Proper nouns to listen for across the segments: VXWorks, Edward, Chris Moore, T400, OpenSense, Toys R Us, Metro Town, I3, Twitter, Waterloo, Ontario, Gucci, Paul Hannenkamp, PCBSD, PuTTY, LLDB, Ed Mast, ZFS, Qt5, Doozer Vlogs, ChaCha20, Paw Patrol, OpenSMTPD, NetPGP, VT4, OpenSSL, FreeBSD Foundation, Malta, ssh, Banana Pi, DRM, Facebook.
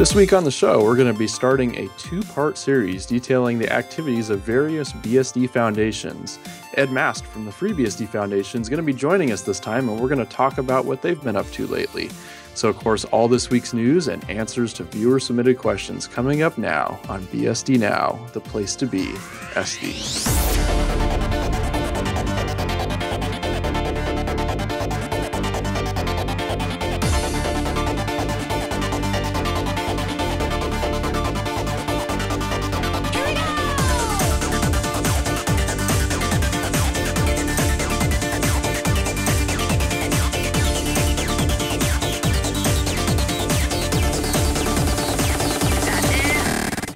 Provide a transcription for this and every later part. This week on the show, we're going to be starting a two-part series detailing the activities of various BSD foundations. Ed Mast from the FreeBSD Foundation is going to be joining us this time, and we're going to talk about what they've been up to lately. So, of course, all this week's news and answers to viewer-submitted questions coming up now on BSD Now, the place to be SD.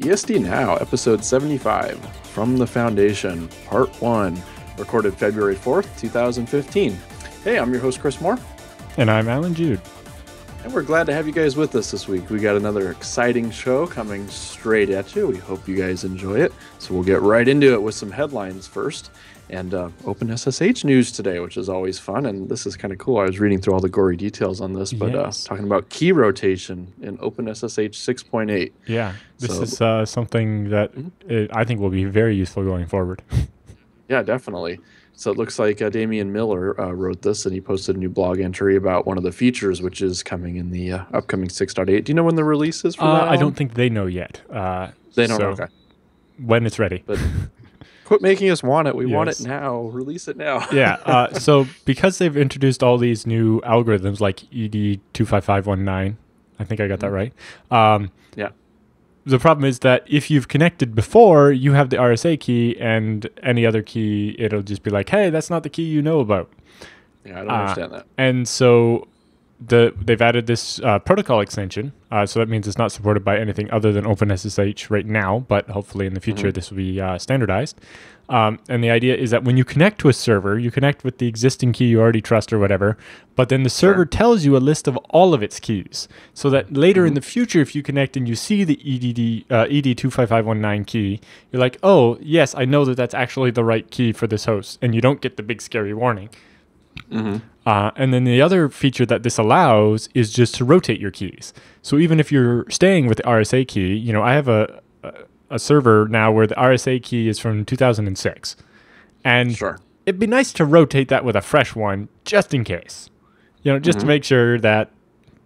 BSD Now, episode 75, From the Foundation, part 1, recorded February 4th, 2015. Hey, I'm your host, Chris Moore. And I'm Alan Jude. And we're glad to have you guys with us this week. We got another exciting show coming straight at you. We hope you guys enjoy it. So we'll get right into it with some headlines first. And OpenSSH news today, which is always fun. And this is kind of cool. I was reading through all the gory details on this, but talking about key rotation in OpenSSH 6.8. Yeah, this is something that I think will be very useful going forward. Yeah, definitely. So it looks like Damien Miller wrote this, and he posted a new blog entry about one of the features, which is coming in the upcoming 6.8. Do you know when the release is for that? I don't think they know yet. They don't know. Okay. When it's ready. But quit making us want it. We want it now. Release it now. Yeah. So because they've introduced all these new algorithms like ED25519, I think I got that right. Yeah. The problem is that if you've connected before, you have the RSA key, and any other key, it'll just be like, hey, that's not the key you know about. Yeah, I don't understand that. And so they've added this protocol extension, so that means it's not supported by anything other than OpenSSH right now, but hopefully in the future this will be standardized. And the idea is that when you connect to a server, you connect with the existing key you already trust or whatever, but then the server tells you a list of all of its keys, so that later in the future, if you connect and you see the ED25519 key, you're like, oh, yes, I know that that's actually the right key for this host, and you don't get the big scary warning. And then the other feature that this allows is just to rotate your keys. So even if you're staying with the RSA key, you know, I have a server now where the RSA key is from 2006. And it'd be nice to rotate that with a fresh one just in case, you know, just to make sure that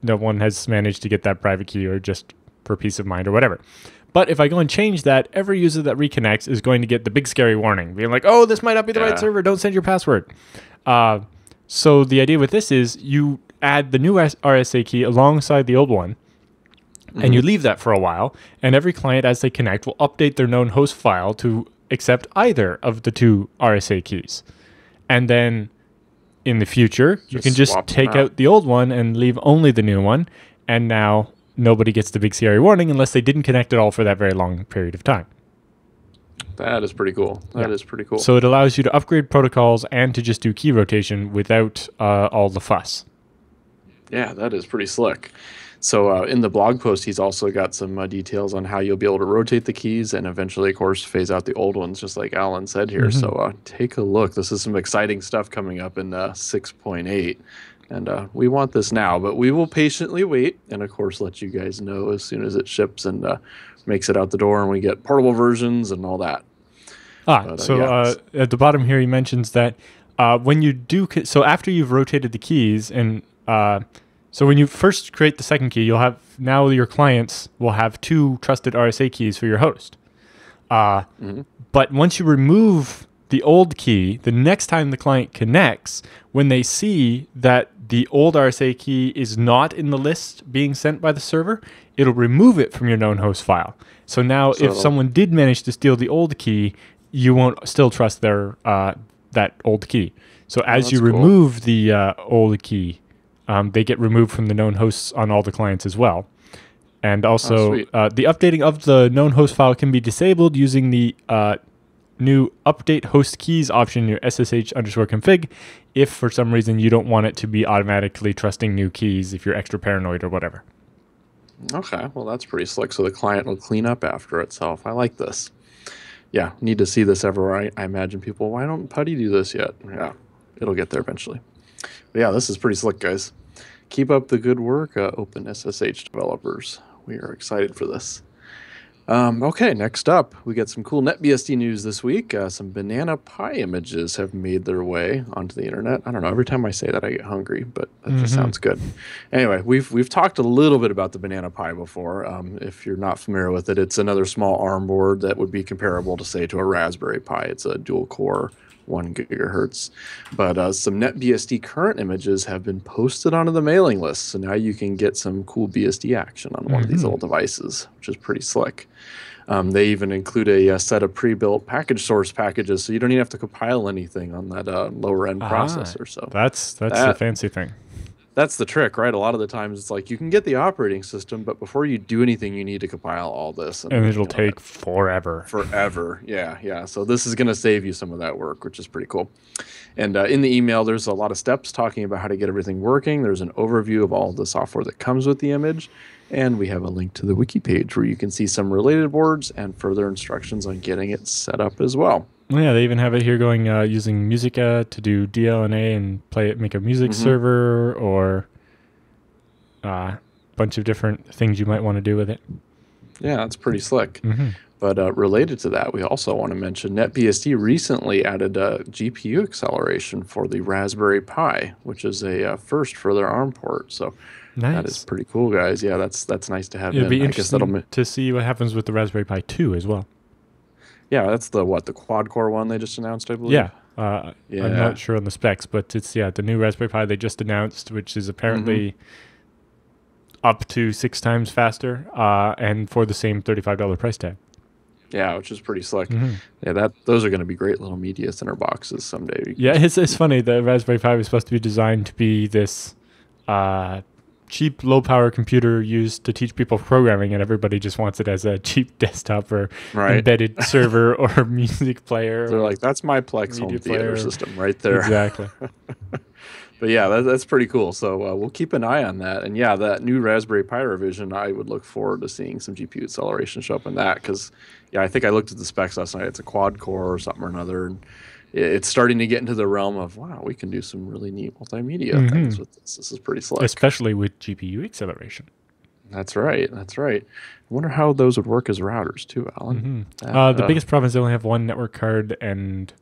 no one has managed to get that private key, or just for peace of mind or whatever. But if I go and change that, every user that reconnects is going to get the big scary warning, being like, oh, this might not be the right server. Don't send your password. So the idea with this is you add the new RSA key alongside the old one, and you leave that for a while, and every client as they connect will update their known host file to accept either of the two RSA keys. And then in the future, you can just take out the old one and leave only the new one, and now nobody gets the big scary warning unless they didn't connect at all for that very long period of time. That is pretty cool. That is pretty cool. So it allows you to upgrade protocols and to just do key rotation without all the fuss. Yeah, that is pretty slick. So in the blog post, he's also got some details on how you'll be able to rotate the keys and eventually, of course, phase out the old ones, just like Alan said here. So take a look. This is some exciting stuff coming up in 6.8. And we want this now, but we will patiently wait and, of course, let you guys know as soon as it ships and makes it out the door and we get portable versions and all that. At the bottom here, he mentions that when you do, so after you've rotated the keys and so when you first create the second key, you'll have, now your clients will have two trusted RSA keys for your host. But once you remove the old key, the next time the client connects, when they see that the old RSA key is not in the list being sent by the server, it'll remove it from your known host file. So now if someone did manage to steal the old key, you won't still trust their that old key. So as you remove the old key, they get removed from the known hosts on all the clients as well. And also the updating of the known host file can be disabled using the new update host keys option in your ssh_config if for some reason you don't want it to be automatically trusting new keys if you're extra paranoid or whatever. Okay, well that's pretty slick. So the client will clean up after itself. I like this. Yeah, need to see this everywhere. I imagine people, why don't PuTTY do this yet? Yeah, it'll get there eventually. But yeah, this is pretty slick, guys. Keep up the good work, OpenSSH developers. We are excited for this. Okay, next up, we got some cool NetBSD news this week. Some Banana Pi images have made their way onto the internet. I don't know, every time I say that I get hungry, but that just sounds good. Anyway, we've talked a little bit about the Banana Pi before. If you're not familiar with it, it's another small ARM board that would be comparable to, say, to a Raspberry Pi. It's a dual-core 1 gigahertz, but some NetBSD current images have been posted onto the mailing list, so now you can get some cool BSD action on one of these little devices, which is pretty slick. They even include a set of pre-built package source packages, so you don't even have to compile anything on that lower-end processor. So that's the fancy thing. That's the trick, right? A lot of the times it's like you can get the operating system, but before you do anything, you need to compile all this. And it'll take forever. Forever, yeah. So this is going to save you some of that work, which is pretty cool. And in the email, there's a lot of steps talking about how to get everything working. There's an overview of all the software that comes with the image. And we have a link to the wiki page where you can see some related boards and further instructions on getting it set up as well. Yeah, they even have it here going using Musica to do DLNA and play it, make a music server, or a bunch of different things you might want to do with it. Yeah, that's pretty slick. But related to that, we also want to mention NetBSD recently added GPU acceleration for the Raspberry Pi, which is a first for their ARM port. So that is pretty cool, guys. Yeah, that's nice to have. It'd be interesting to see what happens with the Raspberry Pi 2 as well. Yeah, that's the quad-core one they just announced, I believe? Yeah. I'm not sure on the specs, but it's, the new Raspberry Pi they just announced, which is apparently up to 6 times faster and for the same $35 price tag. Yeah, which is pretty slick. Yeah, those are going to be great little media center boxes someday. Yeah, it's funny. The Raspberry Pi was supposed to be designed to be this cheap, low-power computer used to teach people programming, and everybody just wants it as a cheap desktop or embedded server or music player. They're like, that's my Plex home theater system right there. Exactly. But yeah, that's pretty cool. So we'll keep an eye on that. And yeah, that new Raspberry Pi revision, I would look forward to seeing some GPU acceleration show up in that, because I think I looked at the specs last night. It's a quad-core or something or another, and it's starting to get into the realm of, wow, we can do some really neat multimedia things with this. This is pretty slick. Especially with GPU acceleration. That's right. That's right. I wonder how those would work as routers too, Alan. The biggest problem is they only have one network card, and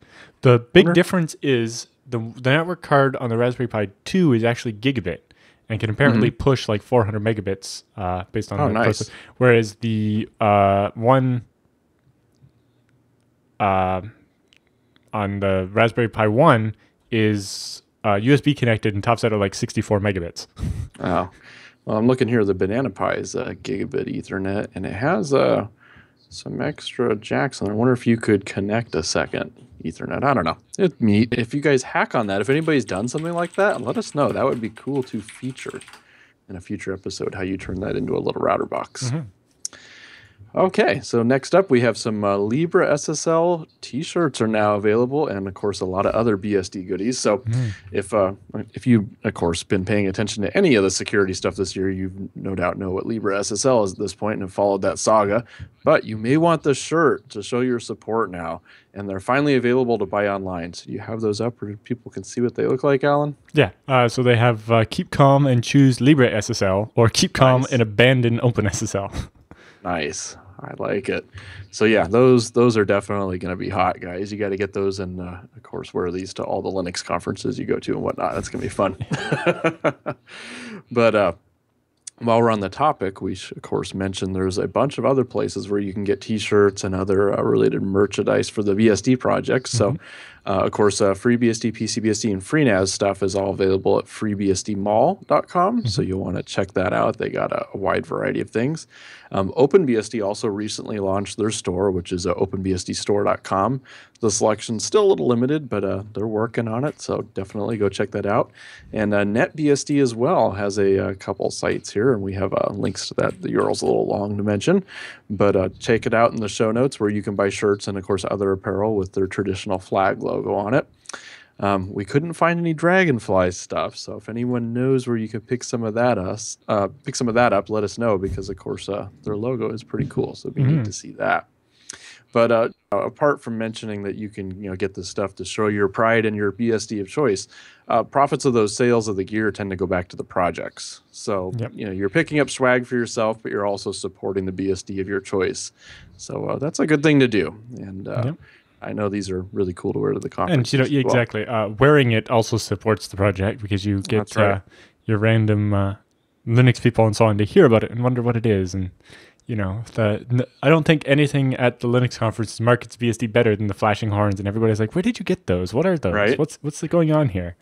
the big difference is the network card on the Raspberry Pi 2 is actually gigabit and can apparently push like 400 megabits based on the process. Whereas the one on the Raspberry Pi 1 is USB connected and tops out at like 64 megabits. Oh, well, I'm looking here. The Banana Pi is gigabit Ethernet, and it has some extra jacks on it. I wonder if you could connect a second Ethernet. I don't know. It'd be neat. If you guys hack on that, if anybody's done something like that, let us know. That would be cool to feature in a future episode, how you turn that into a little router box. Okay, so next up we have some LibreSSL t-shirts are now available, and of course a lot of other BSD goodies. So if you, of course, been paying attention to any of the security stuff this year, you no doubt know what LibreSSL is at this point and have followed that saga. But you may want the shirt to show your support now, and they're finally available to buy online. So you have those up where people can see what they look like, Alan? Yeah, so they have keep calm and choose LibreSSL, or keep calm and abandon OpenSSL. Nice. I like it. So yeah, those are definitely going to be hot, guys. You got to get those, and of course wear these to all the Linux conferences you go to and whatnot. That's going to be fun. But while we're on the topic, we should, of course, mention there's a bunch of other places where you can get T-shirts and other related merchandise for the BSD project. So, of course, FreeBSD, PCBSD, and FreeNAS stuff is all available at freebsdmall.com. So you'll want to check that out. They got a wide variety of things. OpenBSD also recently launched their store, which is openbsdstore.com. The selection's still a little limited, but they're working on it, so definitely go check that out. And NetBSD as well has a couple sites here, and we have links to that. The URL's a little long to mention, but check it out in the show notes where you can buy shirts and, of course, other apparel with their traditional flag logo on it. We couldn't find any Dragonfly stuff, so if anyone knows where you could pick some of that up, let us know, because, of course, their logo is pretty cool, so it'd be neat to see that. But apart from mentioning that you can get this stuff to show your pride and your BSD of choice, profits of those sales of the gear tend to go back to the projects. So you're picking up swag for yourself, but you're also supporting the BSD of your choice. So that's a good thing to do. And I know these are really cool to wear to the conference. And exactly. Wearing it also supports the project because you get your random Linux people and so on to hear about it and wonder what it is. And I don't think anything at the Linux conference markets BSD better than the flashing horns, and everybody's like, where did you get those? What are those? Right? What's going on here?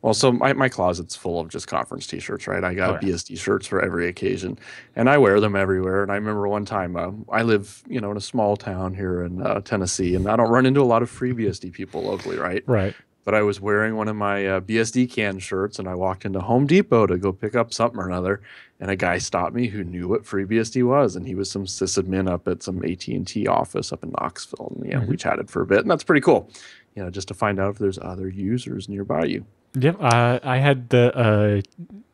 Well, so my closet's full of just conference t-shirts, right? I got BSD shirts for every occasion, and I wear them everywhere. And I remember one time, I live, in a small town here in Tennessee, and I don't run into a lot of FreeBSD people locally, right? Right. But I was wearing one of my BSD can shirts, and I walked into Home Depot to go pick up something or another, and a guy stopped me who knew what FreeBSD was, and he was some sysadmin up at some AT&T office up in Knoxville, and we chatted for a bit, and that's pretty cool, just to find out if there's other users nearby you. Yeah, I had the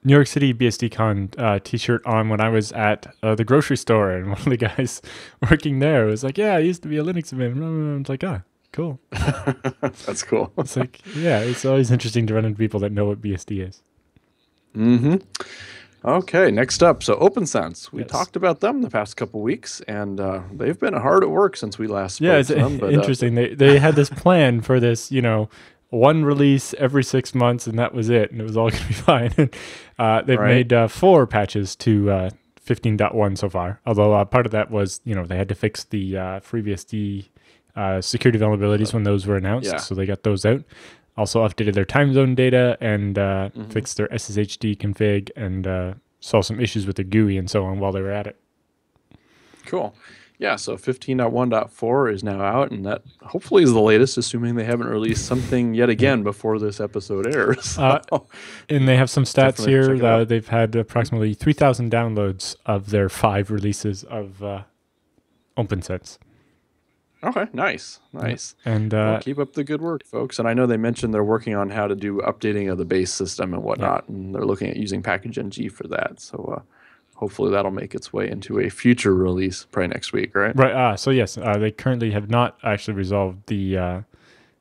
New York City BSD Con t-shirt on when I was at the grocery store, and one of the guys working there was like, yeah, I used to be a Linux admin, and I was like, ah. Cool. That's cool. It's like, yeah, it's always interesting to run into people that know what BSD is. Mm-hmm. Okay, next up, so OpenSense. We talked about them the past couple weeks, and they've been hard at work since we last spoke to them. But, interesting. They had this plan for this, one release every 6 months, and that was it, and it was all going to be fine. They've made 4 patches to 15.1 so far, although part of that was, they had to fix the FreeBSD security vulnerabilities when those were announced, so they got those out. Also updated their time zone data and fixed their SSHD config and saw some issues with the GUI and so on while they were at it. Cool. Yeah, so 15.1.4 is now out, and that hopefully is the latest, assuming they haven't released something yet again before this episode airs. So and they have some stats here. They've had approximately 3,000 downloads of their 5 releases of OpenSense. Okay, nice, nice. And well, keep up the good work, folks. And I know they mentioned they're working on how to do updating of the base system and whatnot, and they're looking at using PackageNG for that. So hopefully that'll make its way into a future release probably next week, right? Right. So yes, they currently have not actually resolved the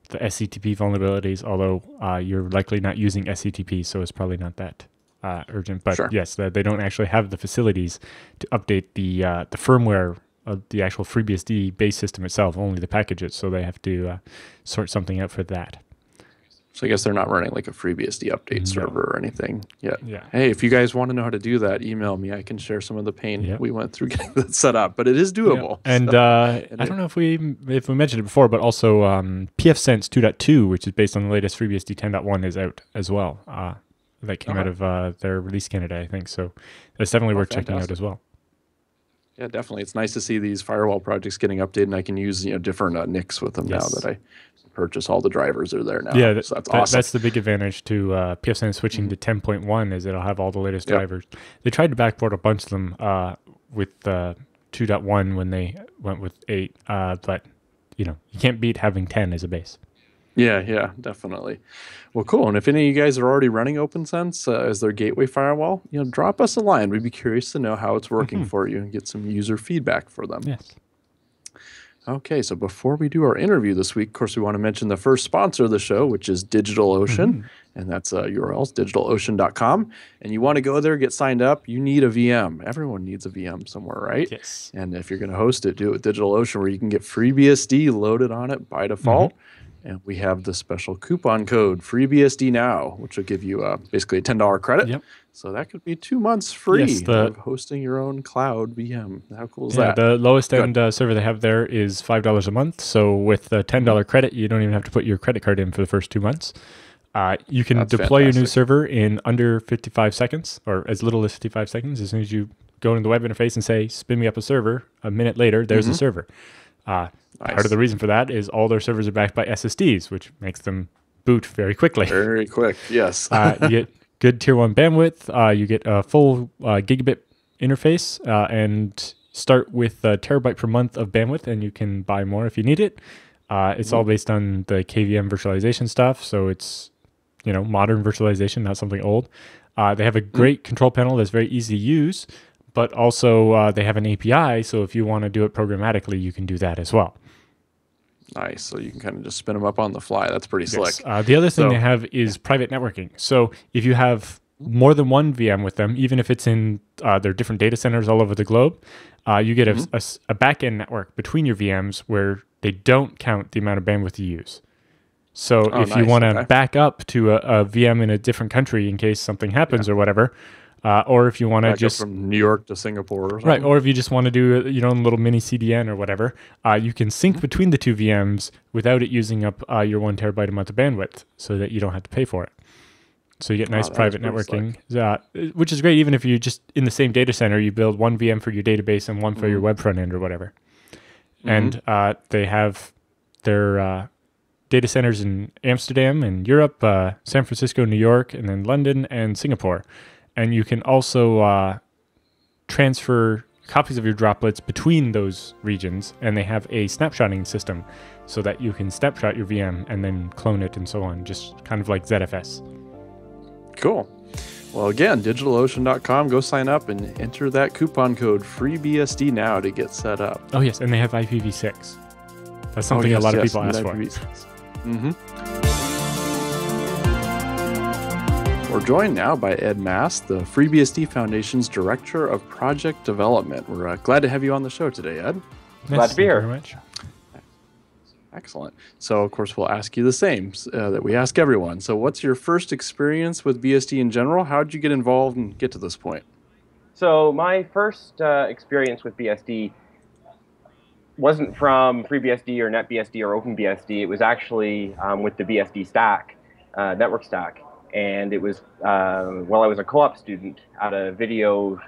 SCTP vulnerabilities, although you're likely not using SCTP, so it's probably not that urgent. But yes, they don't actually have the facilities to update the firmware of the actual FreeBSD base system itself, only the packages, so they have to sort something out for that. So I guess they're not running like a FreeBSD update server or anything yet. Yeah. Hey, if you guys want to know how to do that, email me. I can share some of the pain we went through getting that set up, but it is doable. Yeah. And, so, I don't know if we mentioned it before, but also PFSense 2.2, which is based on the latest FreeBSD 10.1, is out as well. That came out of their release candidate, I think. So that's definitely worth checking out as well. Yeah, definitely. It's nice to see these firewall projects getting updated, and I can use different NICs with them now that I purchase. All the drivers are there now. Yeah, so that's awesome. That's the big advantage to PFSense switching to 10.1 is it'll have all the latest drivers. They tried to backport a bunch of them with 2.1 when they went with 8, but you can't beat having 10 as a base. Yeah, yeah, definitely. Well, cool. And if any of you guys are already running OpenSense as their gateway firewall, drop us a line. We'd be curious to know how it's working for you and get some user feedback for them. Yes. Okay, so before we do our interview this week, of course, we want to mention the first sponsor of the show, which is DigitalOcean, and that's URLs, DigitalOcean.com. And you want to go there, get signed up. You need a VM. Everyone needs a VM somewhere, right? Yes. And if you're going to host it, do it with DigitalOcean, where you can get FreeBSD loaded on it by default. And we have the special coupon code, FreeBSD Now, which will give you basically a $10 credit. Yep. So that could be 2 months free of hosting your own cloud VM. How cool is that? The lowest end server they have there is $5 a month. So with the $10 credit, you don't even have to put your credit card in for the first 2 months. You can deploy your new server in under 55 seconds, or as little as 55 seconds. As soon as you go into the web interface and say, spin me up a server, a minute later, there's the server. Nice. Part of the reason for that is all their servers are backed by SSDs, which makes them boot very quickly. Very quick, yes. You get good tier 1 bandwidth. You get a full gigabit interface and start with a terabyte per month of bandwidth, and you can buy more if you need it. It's all based on the KVM virtualization stuff, so it's modern virtualization, not something old. They have a great control panel that's very easy to use. but also they have an API, so if you want to do it programmatically, you can do that as well. Nice. So you can kind of just spin them up on the fly. That's pretty slick. The other thing they have is private networking. So if you have more than one VM with them, even if it's in their different data centers all over the globe, you get a back-end network between your VMs where they don't count the amount of bandwidth you use. So if you want to back up to a VM in a different country in case something happens or whatever, or if you want to just from New York to Singapore, or something. Right? Or if you just want to do your own little mini CDN or whatever, you can sync between the two VMs without it using up your 1 terabyte a month of bandwidth, so that you don't have to pay for it. So you get nice private networking, which is great. Even if you just in the same data center, you build one VM for your database and one for your web front end or whatever. And they have their data centers in Amsterdam and Europe, San Francisco, New York, and then London and Singapore. And you can also transfer copies of your droplets between those regions. And they have a snapshotting system so that you can snapshot your VM and then clone it and so on, just kind of like ZFS. Cool. Well, again, DigitalOcean.com. Go sign up and enter that coupon code FreeBSD Now to get set up. Oh, yes. And they have IPv6. That's something a lot of people ask for. We're joined now by Ed Mass, the FreeBSD Foundation's Director of Project Development. We're glad to have you on the show today, Ed. Glad to be here. Thank you very much. Excellent. So, of course, we'll ask you the same that we ask everyone. So what's your first experience with BSD in general? How did you get involved and get to this point? So my first experience with BSD wasn't from FreeBSD or NetBSD or OpenBSD. It was actually with the BSD stack, network stack. And it was while I was a co-op student at a video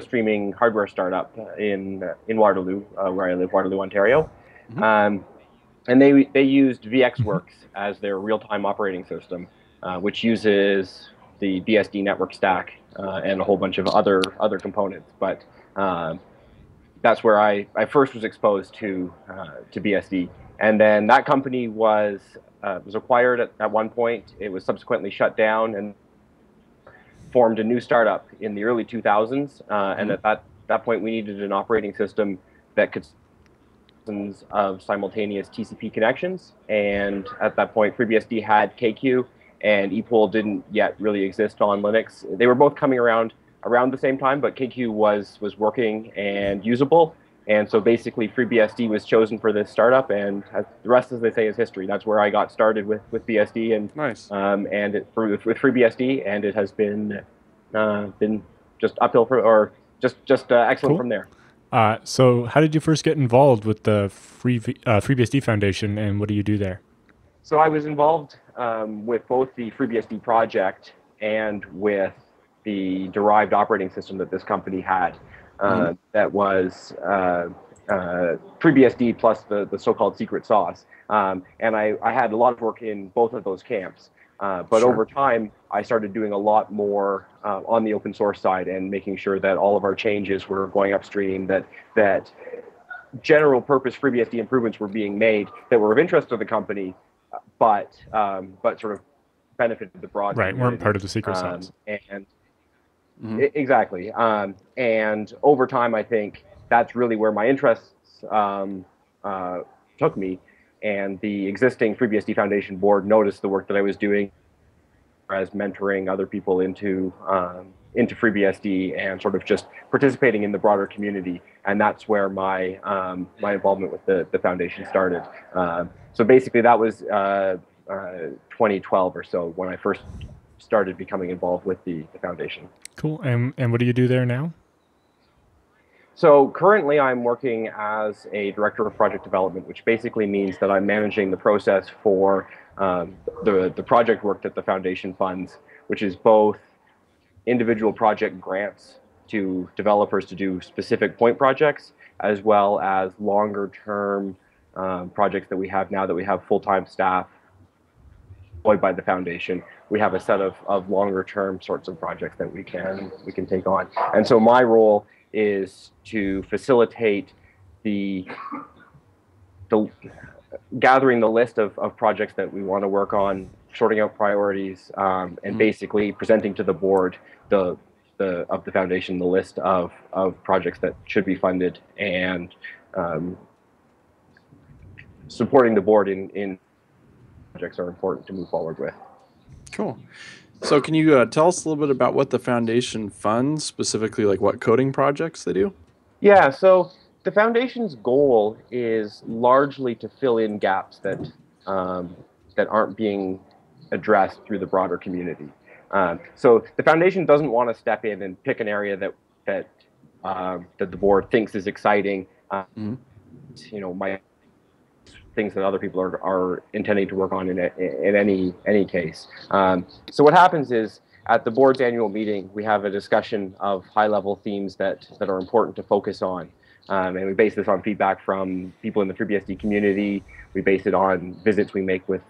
streaming hardware startup in Waterloo, where I live, Waterloo, Ontario. And they used VxWorks as their real-time operating system, which uses the BSD network stack and a whole bunch of other components. But that's where I first was exposed to BSD. And then that company was acquired at one point. It was subsequently shut down and formed a new startup in the early 2000s. And at that point, we needed an operating system that could of simultaneous TCP connections, and at that point FreeBSD had KQ and ePool didn't yet really exist on Linux. They were both coming around the same time, but KQ was working and usable, and so basically FreeBSD was chosen for this startup, and the rest, as they say, is history. That's where I got started with BSD and with FreeBSD, and it has been just uphill excellent from there. So how did you first get involved with the FreeBSD Foundation, and what do you do there? So I was involved with both the FreeBSD project and with the derived operating system that this company had that was FreeBSD plus the so-called secret sauce. And I had a lot of work in both of those camps. But over time, I started doing a lot more on the open source side and making sure that all of our changes were going upstream, that general purpose FreeBSD improvements were being made that were of interest to the company, but sort of benefited the broad community. Weren't part of the secret sauce. Exactly. And over time, I think that's really where my interests took me. And the existing FreeBSD Foundation board noticed the work that I was doing as mentoring other people into FreeBSD and sort of just participating in the broader community. And that's where my my involvement with the foundation started. So basically that was 2012 or so when I first started becoming involved with the foundation. Cool. And what do you do there now? So currently I'm working as a director of project development, which basically means that I'm managing the process for the project work that the foundation funds, which is both individual project grants to developers to do specific point projects, as well as longer term projects that we have now that we have full-time staff employed by the foundation. We have a set of longer term sorts of projects that we can take on. And so my role is to facilitate the gathering the list of projects that we want to work on, sorting out priorities, and basically presenting to the board the the foundation, the list of projects that should be funded, and supporting the board in projects are important to move forward with. Cool. So can you tell us a little bit about what the foundation funds, specifically like what coding projects they do? Yeah, so the foundation's goal is largely to fill in gaps that, that aren't being addressed through the broader community. So the foundation doesn't want to step in and pick an area that, that the board thinks is exciting, you know, things that other people are intending to work on in any case. So what happens is at the board's annual meeting, we have a discussion of high-level themes that are important to focus on. And we base this on feedback from people in the FreeBSD community. We base it on visits we make with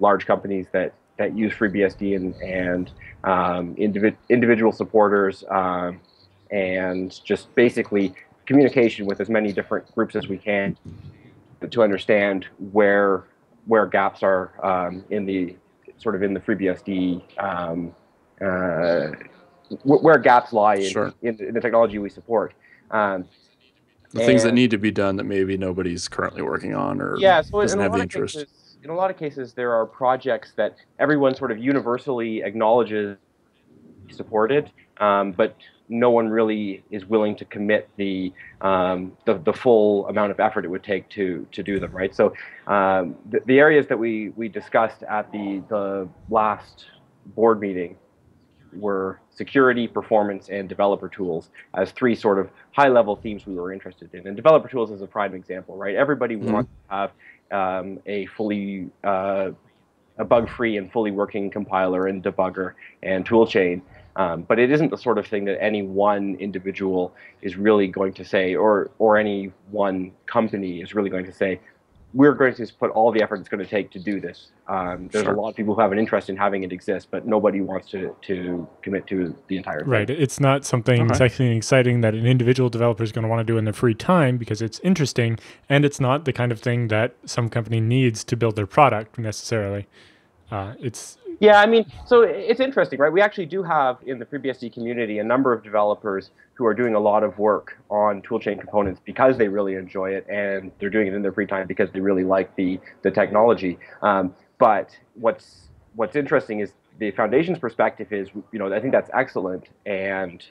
large companies that use FreeBSD and individual supporters, and just basically communication with as many different groups as we can to understand where gaps are in the FreeBSD, where gaps lie in, sure, in the technology we support. The things that need to be done that maybe nobody's currently working on or doesn't have the interest. In a lot of cases, there are projects that everyone sort of universally acknowledges supported, but no one really is willing to commit the full amount of effort it would take to do them, right? So the areas that we discussed at the last board meeting were security, performance, and developer tools as three sort of high-level themes we were interested in. And developer tools is a prime example, right? Everybody wants to have a fully a bug-free and fully working compiler and debugger and tool chain, but it isn't the sort of thing that any one individual is really going to say, or any one company is really going to say, we're going to put all the effort it's going to take to do this. There's a lot of people who have an interest in having it exist, but nobody wants to commit to the entire thing. Right. It's not something technically exciting that an individual developer is going to want to do in their free time because it's interesting, and it's not the kind of thing that some company needs to build their product necessarily. Yeah, I mean, so it's interesting, right? We actually do have in the FreeBSD community a number of developers who are doing a lot of work on toolchain components because they really enjoy it, and they're doing it in their free time because they really like the technology. But what's interesting is the foundation's perspective is, you know, I think that's excellent, and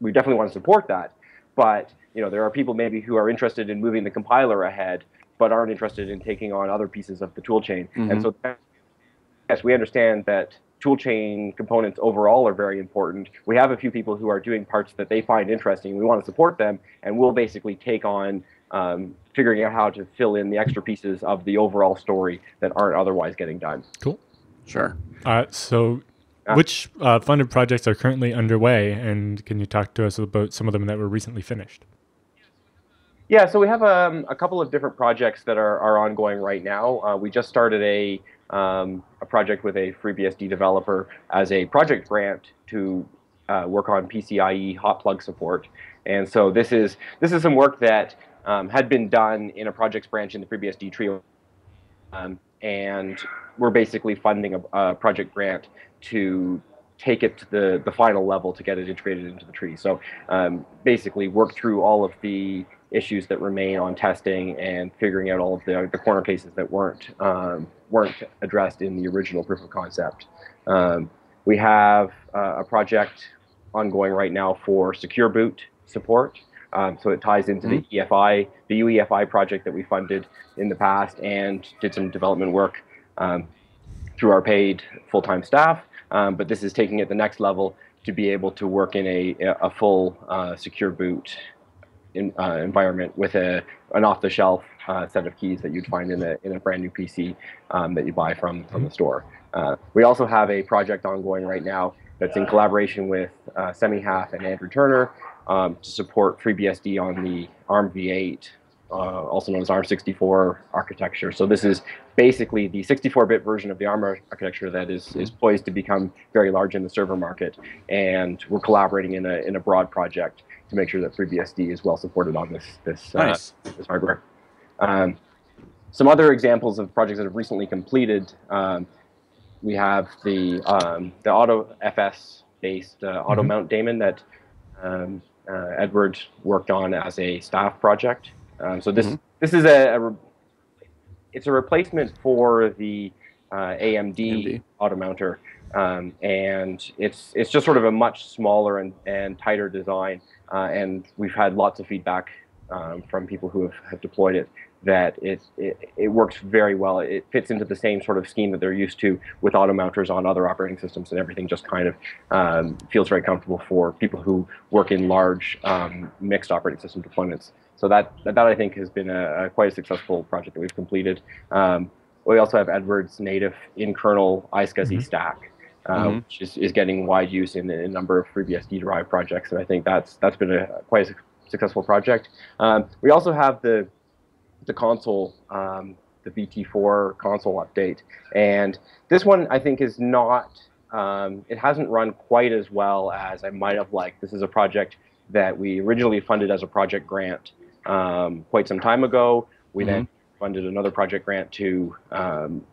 we definitely want to support that. But, you know, there are people maybe who are interested in moving the compiler ahead, but aren't interested in taking on other pieces of the toolchain. And so yes, we understand that toolchain components overall are very important. We have a few people who are doing parts that they find interesting. We want to support them, and we'll basically take on figuring out how to fill in the extra pieces of the overall story that aren't otherwise getting done. Cool. Sure. So which funded projects are currently underway, and can you talk to us about some of them that were recently finished? Yeah, so we have a couple of different projects that are ongoing right now. We just started a project with a FreeBSD developer as a project grant to work on PCIe hot plug support. And so this is some work that had been done in a projects branch in the FreeBSD trio, and we're basically funding a project grant to take it to the final level to get it integrated into the tree. So basically work through all of the issues that remain on testing and figuring out all of the corner cases that weren't addressed in the original proof of concept. We have a project ongoing right now for secure boot support. So it ties into the UEFI project that we funded in the past and did some development work through our paid full-time staff. But this is taking it the next level to be able to work in a full secure boot environment with an off-the-shelf set of keys that you'd find in a brand new PC that you buy from the store. We also have a project ongoing right now that's in collaboration with Semihalf and Andrew Turner to support FreeBSD on the ARM v8, also known as ARM64 architecture. So this is basically the 64-bit version of the ARM architecture that is poised to become very large in the server market, and we're collaborating in a broad project to make sure that FreeBSD is well supported on this hardware. Some other examples of projects that have recently completed, we have the AutoFS based auto mount daemon that Edward worked on as a staff project. So this this is a replacement for the AMD auto mounter, and it's just sort of a much smaller and tighter design. And we've had lots of feedback from people who have deployed it that it works very well. It fits into the same sort of scheme that they're used to with auto mounters on other operating systems, and everything just kind of feels very comfortable for people who work in large mixed operating system deployments. So that I think has been a quite a successful project that we've completed. We also have Edward's native in-kernel iSCSI stack, which is getting wide use in a number of FreeBSD-derived projects, and I think that's been quite a successful project. We also have the console, the VT4 console update, and this one I think is not, it hasn't run quite as well as I might have liked. This is a project that we originally funded as a project grant quite some time ago. We then funded another project grant to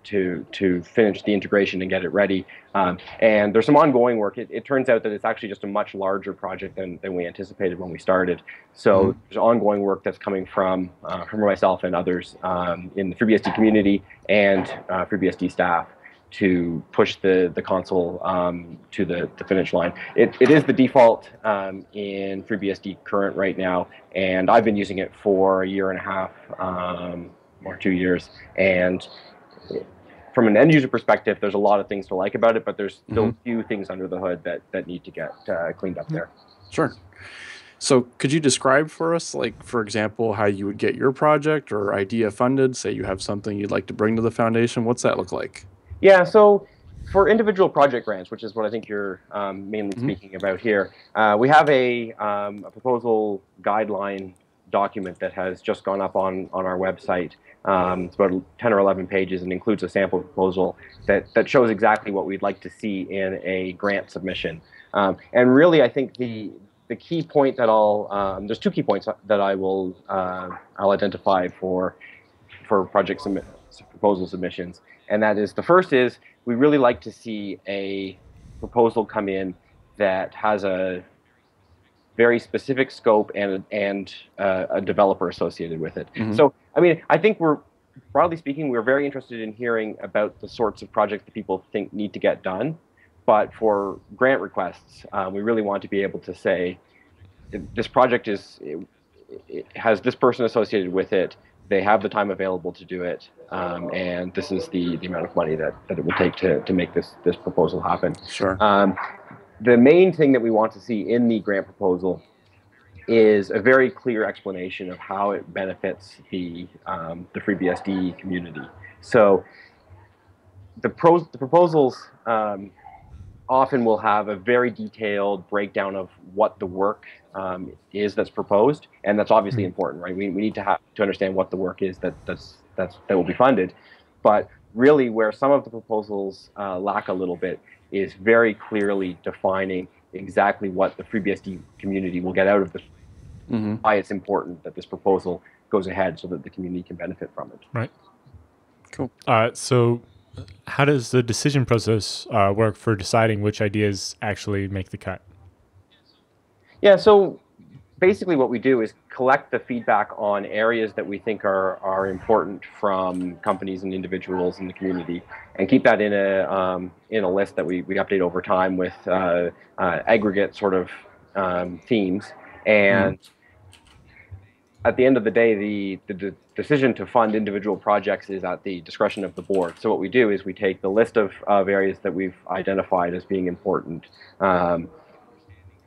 finish the integration and get it ready. And there's some ongoing work. It turns out that it's actually just a much larger project than we anticipated when we started. So there's ongoing work that's coming from myself and others in the FreeBSD community and FreeBSD staff to push the console to the finish line. It is the default in FreeBSD current right now, and I've been using it for a year and a half or 2 years. And from an end user perspective, there's a lot of things to like about it, but there's still a few things under the hood that need to get cleaned up there. Sure. So could you describe for us, like, for example, how you would get your project or idea funded? Say you have something you'd like to bring to the foundation. What's that look like? Yeah, so for individual project grants, which is what I think you're mainly speaking about here, we have a proposal guideline document that has just gone up on our website. It's about 10 or 11 pages and includes a sample proposal that shows exactly what we'd like to see in a grant submission. And really, I think the key point that there's two key points that I'll identify for project proposal submissions. And that is, the first is, we really like to see a proposal come in that has a very specific scope and a developer associated with it. So, I mean, I think broadly speaking, we're very interested in hearing about the sorts of projects that people think need to get done. But for grant requests, we really want to be able to say, this project it has this person associated with it. They have the time available to do it, and this is the amount of money that it would take to make this proposal happen. Sure. The main thing that we want to see in the grant proposal is a very clear explanation of how it benefits the FreeBSD community. So the proposals often will have a very detailed breakdown of what the work is that's proposed, and that's obviously important, right? We need to have to understand what the work is that will be funded. But really, where some of the proposals lack a little bit is very clearly defining exactly what the FreeBSD community will get out of this, why it's important that this proposal goes ahead so that the community can benefit from it. Right. Cool. So how does the decision process work for deciding which ideas actually make the cut? Yeah, so basically what we do is collect the feedback on areas that we think are important from companies and individuals in the community, and keep that in a list that we update over time with aggregate sort of themes. And at the end of the day, the decision to fund individual projects is at the discretion of the board. So what we do is we take the list of areas that we've identified as being important,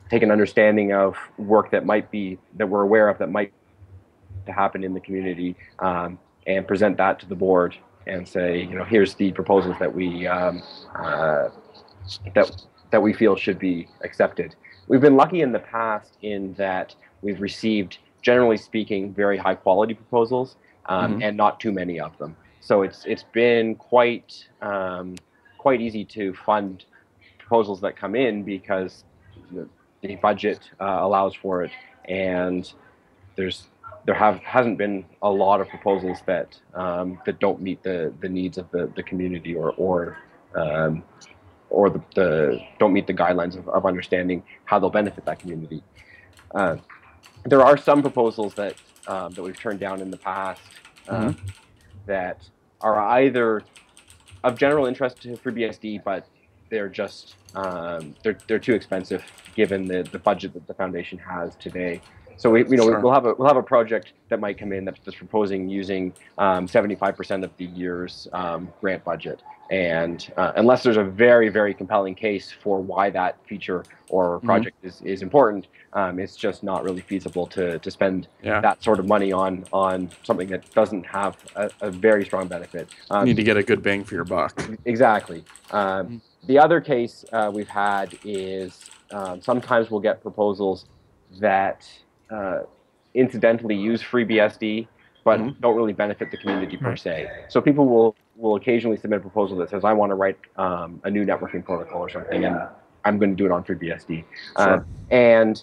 take an understanding of work that we're aware of that might happen in the community, and present that to the board and say, you know, here's the proposals that we that we feel should be accepted. We've been lucky in the past in that we've received, generally speaking, very high quality proposals, and not too many of them. So it's been quite easy to fund proposals that come in because the budget allows for it, and there hasn't been a lot of proposals that don't meet the needs of the community or or don't meet the guidelines of understanding how they'll benefit that community. There are some proposals that that we've turned down in the past that are either of general interest to FreeBSD, but they're just they're too expensive given the budget that the foundation has today. So we'll have a project that might come in that's just proposing using 75% of the year's grant budget, and unless there's a very, very compelling case for why that feature or project is important, it's just not really feasible to spend that sort of money on something that doesn't have a very strong benefit. You need to get a good bang for your buck. Exactly. The other case we've had is sometimes we'll get proposals that incidentally use FreeBSD, but don't really benefit the community per se. So people will occasionally submit a proposal that says, I want to write a new networking protocol or something, and I'm going to do it on FreeBSD. And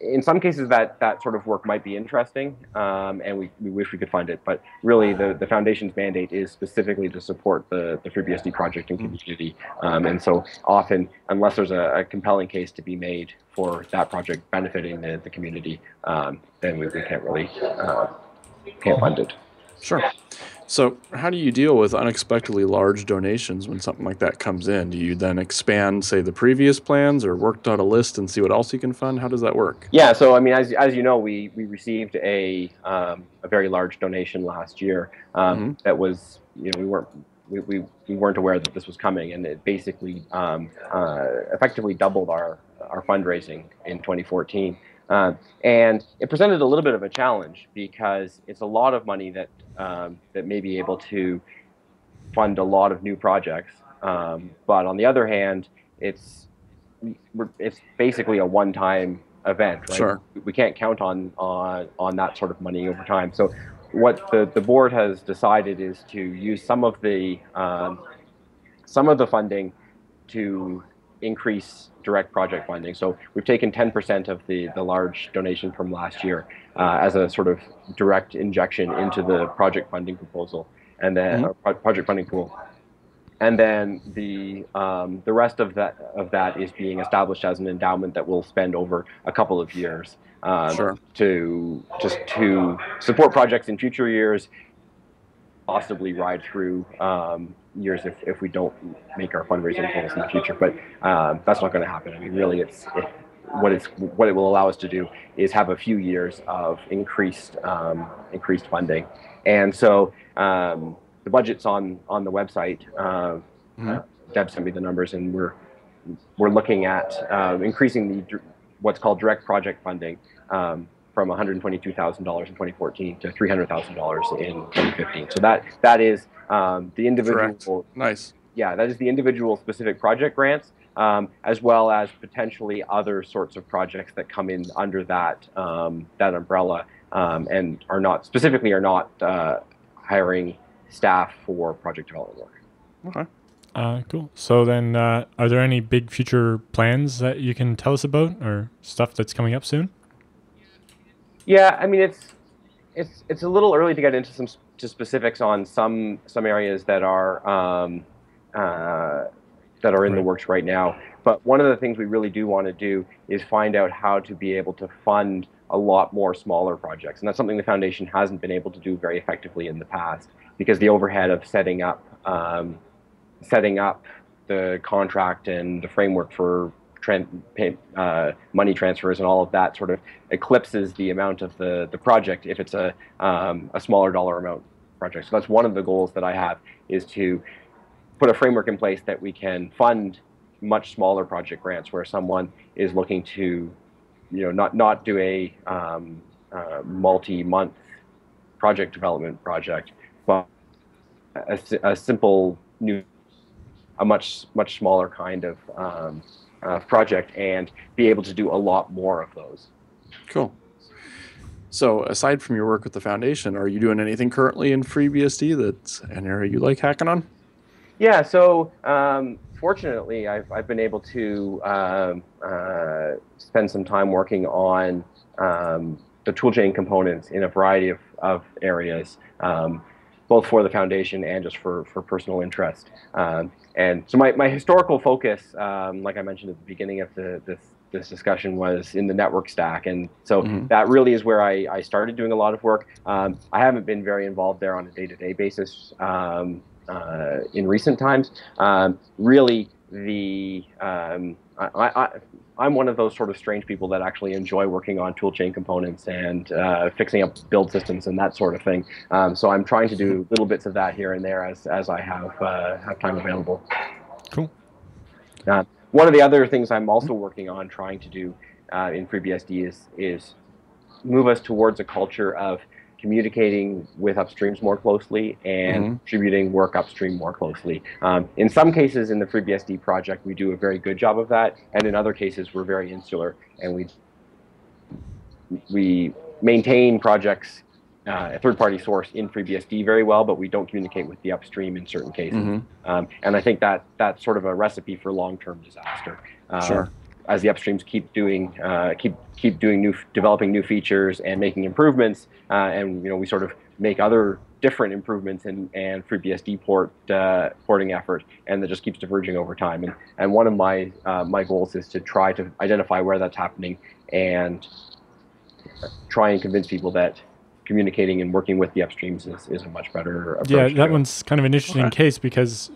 in some cases, that sort of work might be interesting, and we wish we could find it. But really, the Foundation's mandate is specifically to support the FreeBSD project and community. And so often, unless there's a compelling case to be made for that project benefiting the community, then we can't really fund it. Sure. So how do you deal with unexpectedly large donations when something like that comes in? Do you then expand, say, the previous plans or work out a list and see what else you can fund? How does that work? Yeah, so I mean, as you know, we received a very large donation last year that was, you know, we weren't aware that this was coming, and it basically effectively doubled our fundraising in 2014. And it presented a little bit of a challenge because it's a lot of money that that may be able to fund a lot of new projects, but on the other hand, it's basically a one-time event, right? Sure. We can't count on that sort of money over time. So what the board has decided is to use some of the funding to increase direct project funding. So we've taken 10% of the large donation from last year as a sort of direct injection into the project funding proposal, and then project funding pool, and then the rest of that is being established as an endowment that we'll spend over a couple of years to support projects in future years, possibly ride through years if we don't make our fundraising goals in the future, but that's not going to happen. I mean, really, what it will allow us to do is have a few years of increased funding, and so the budget's on the website. Deb sent me the numbers, and we're looking at increasing the what's called direct project funding from $122,000 in 2014 to $300,000 in 2015. So that is the individual. Correct. Nice. Yeah, that is the individual specific project grants, as well as potentially other sorts of projects that come in under that umbrella and are not hiring staff for project development work. Okay. Cool. So then, are there any big future plans that you can tell us about, or stuff that's coming up soon? Yeah, I mean, it's a little early to get into some specifics on some areas that are in the works right now. But one of the things we really do want to do is find out how to be able to fund a lot more smaller projects, and that's something the foundation hasn't been able to do very effectively in the past because the overhead of setting up the contract and the framework for money transfers and all of that sort of eclipses the amount of the project if it's a smaller dollar amount project. So that's one of the goals that I have, is to put a framework in place that we can fund much smaller project grants where someone is looking to, you know, not do a multi-month project development project, but a simple new, a much smaller kind of project, and be able to do a lot more of those. Cool. So aside from your work with the foundation, are you doing anything currently in FreeBSD that's an area you like hacking on? Yeah, so fortunately I've been able to spend some time working on the toolchain components in a variety of areas. both for the foundation and just for personal interest. And so my historical focus, like I mentioned at the beginning of this discussion, was in the network stack. And so that really is where I started doing a lot of work. I haven't been very involved there on a day-to-day basis in recent times. Really, I'm one of those sort of strange people that actually enjoy working on toolchain components and fixing up build systems and that sort of thing. So I'm trying to do little bits of that here and there as I have time available. Cool. One of the other things I'm also working on trying to do in FreeBSD is move us towards a culture of communicating with upstreams more closely and distributing work upstream more closely. In some cases in the FreeBSD project, we do a very good job of that, and in other cases, we're very insular, and we maintain projects, a third-party source in FreeBSD very well, but we don't communicate with the upstream in certain cases. And I think that that's sort of a recipe for long-term disaster. Sure. As the upstreams keep doing, developing new features and making improvements, and we sort of make other different improvements and FreeBSD porting effort, and that just keeps diverging over time. And one of my my goals is to try to identify where that's happening and try and convince people that communicating and working with the upstreams is a much better approach. Yeah, that one's kind of an interesting case because,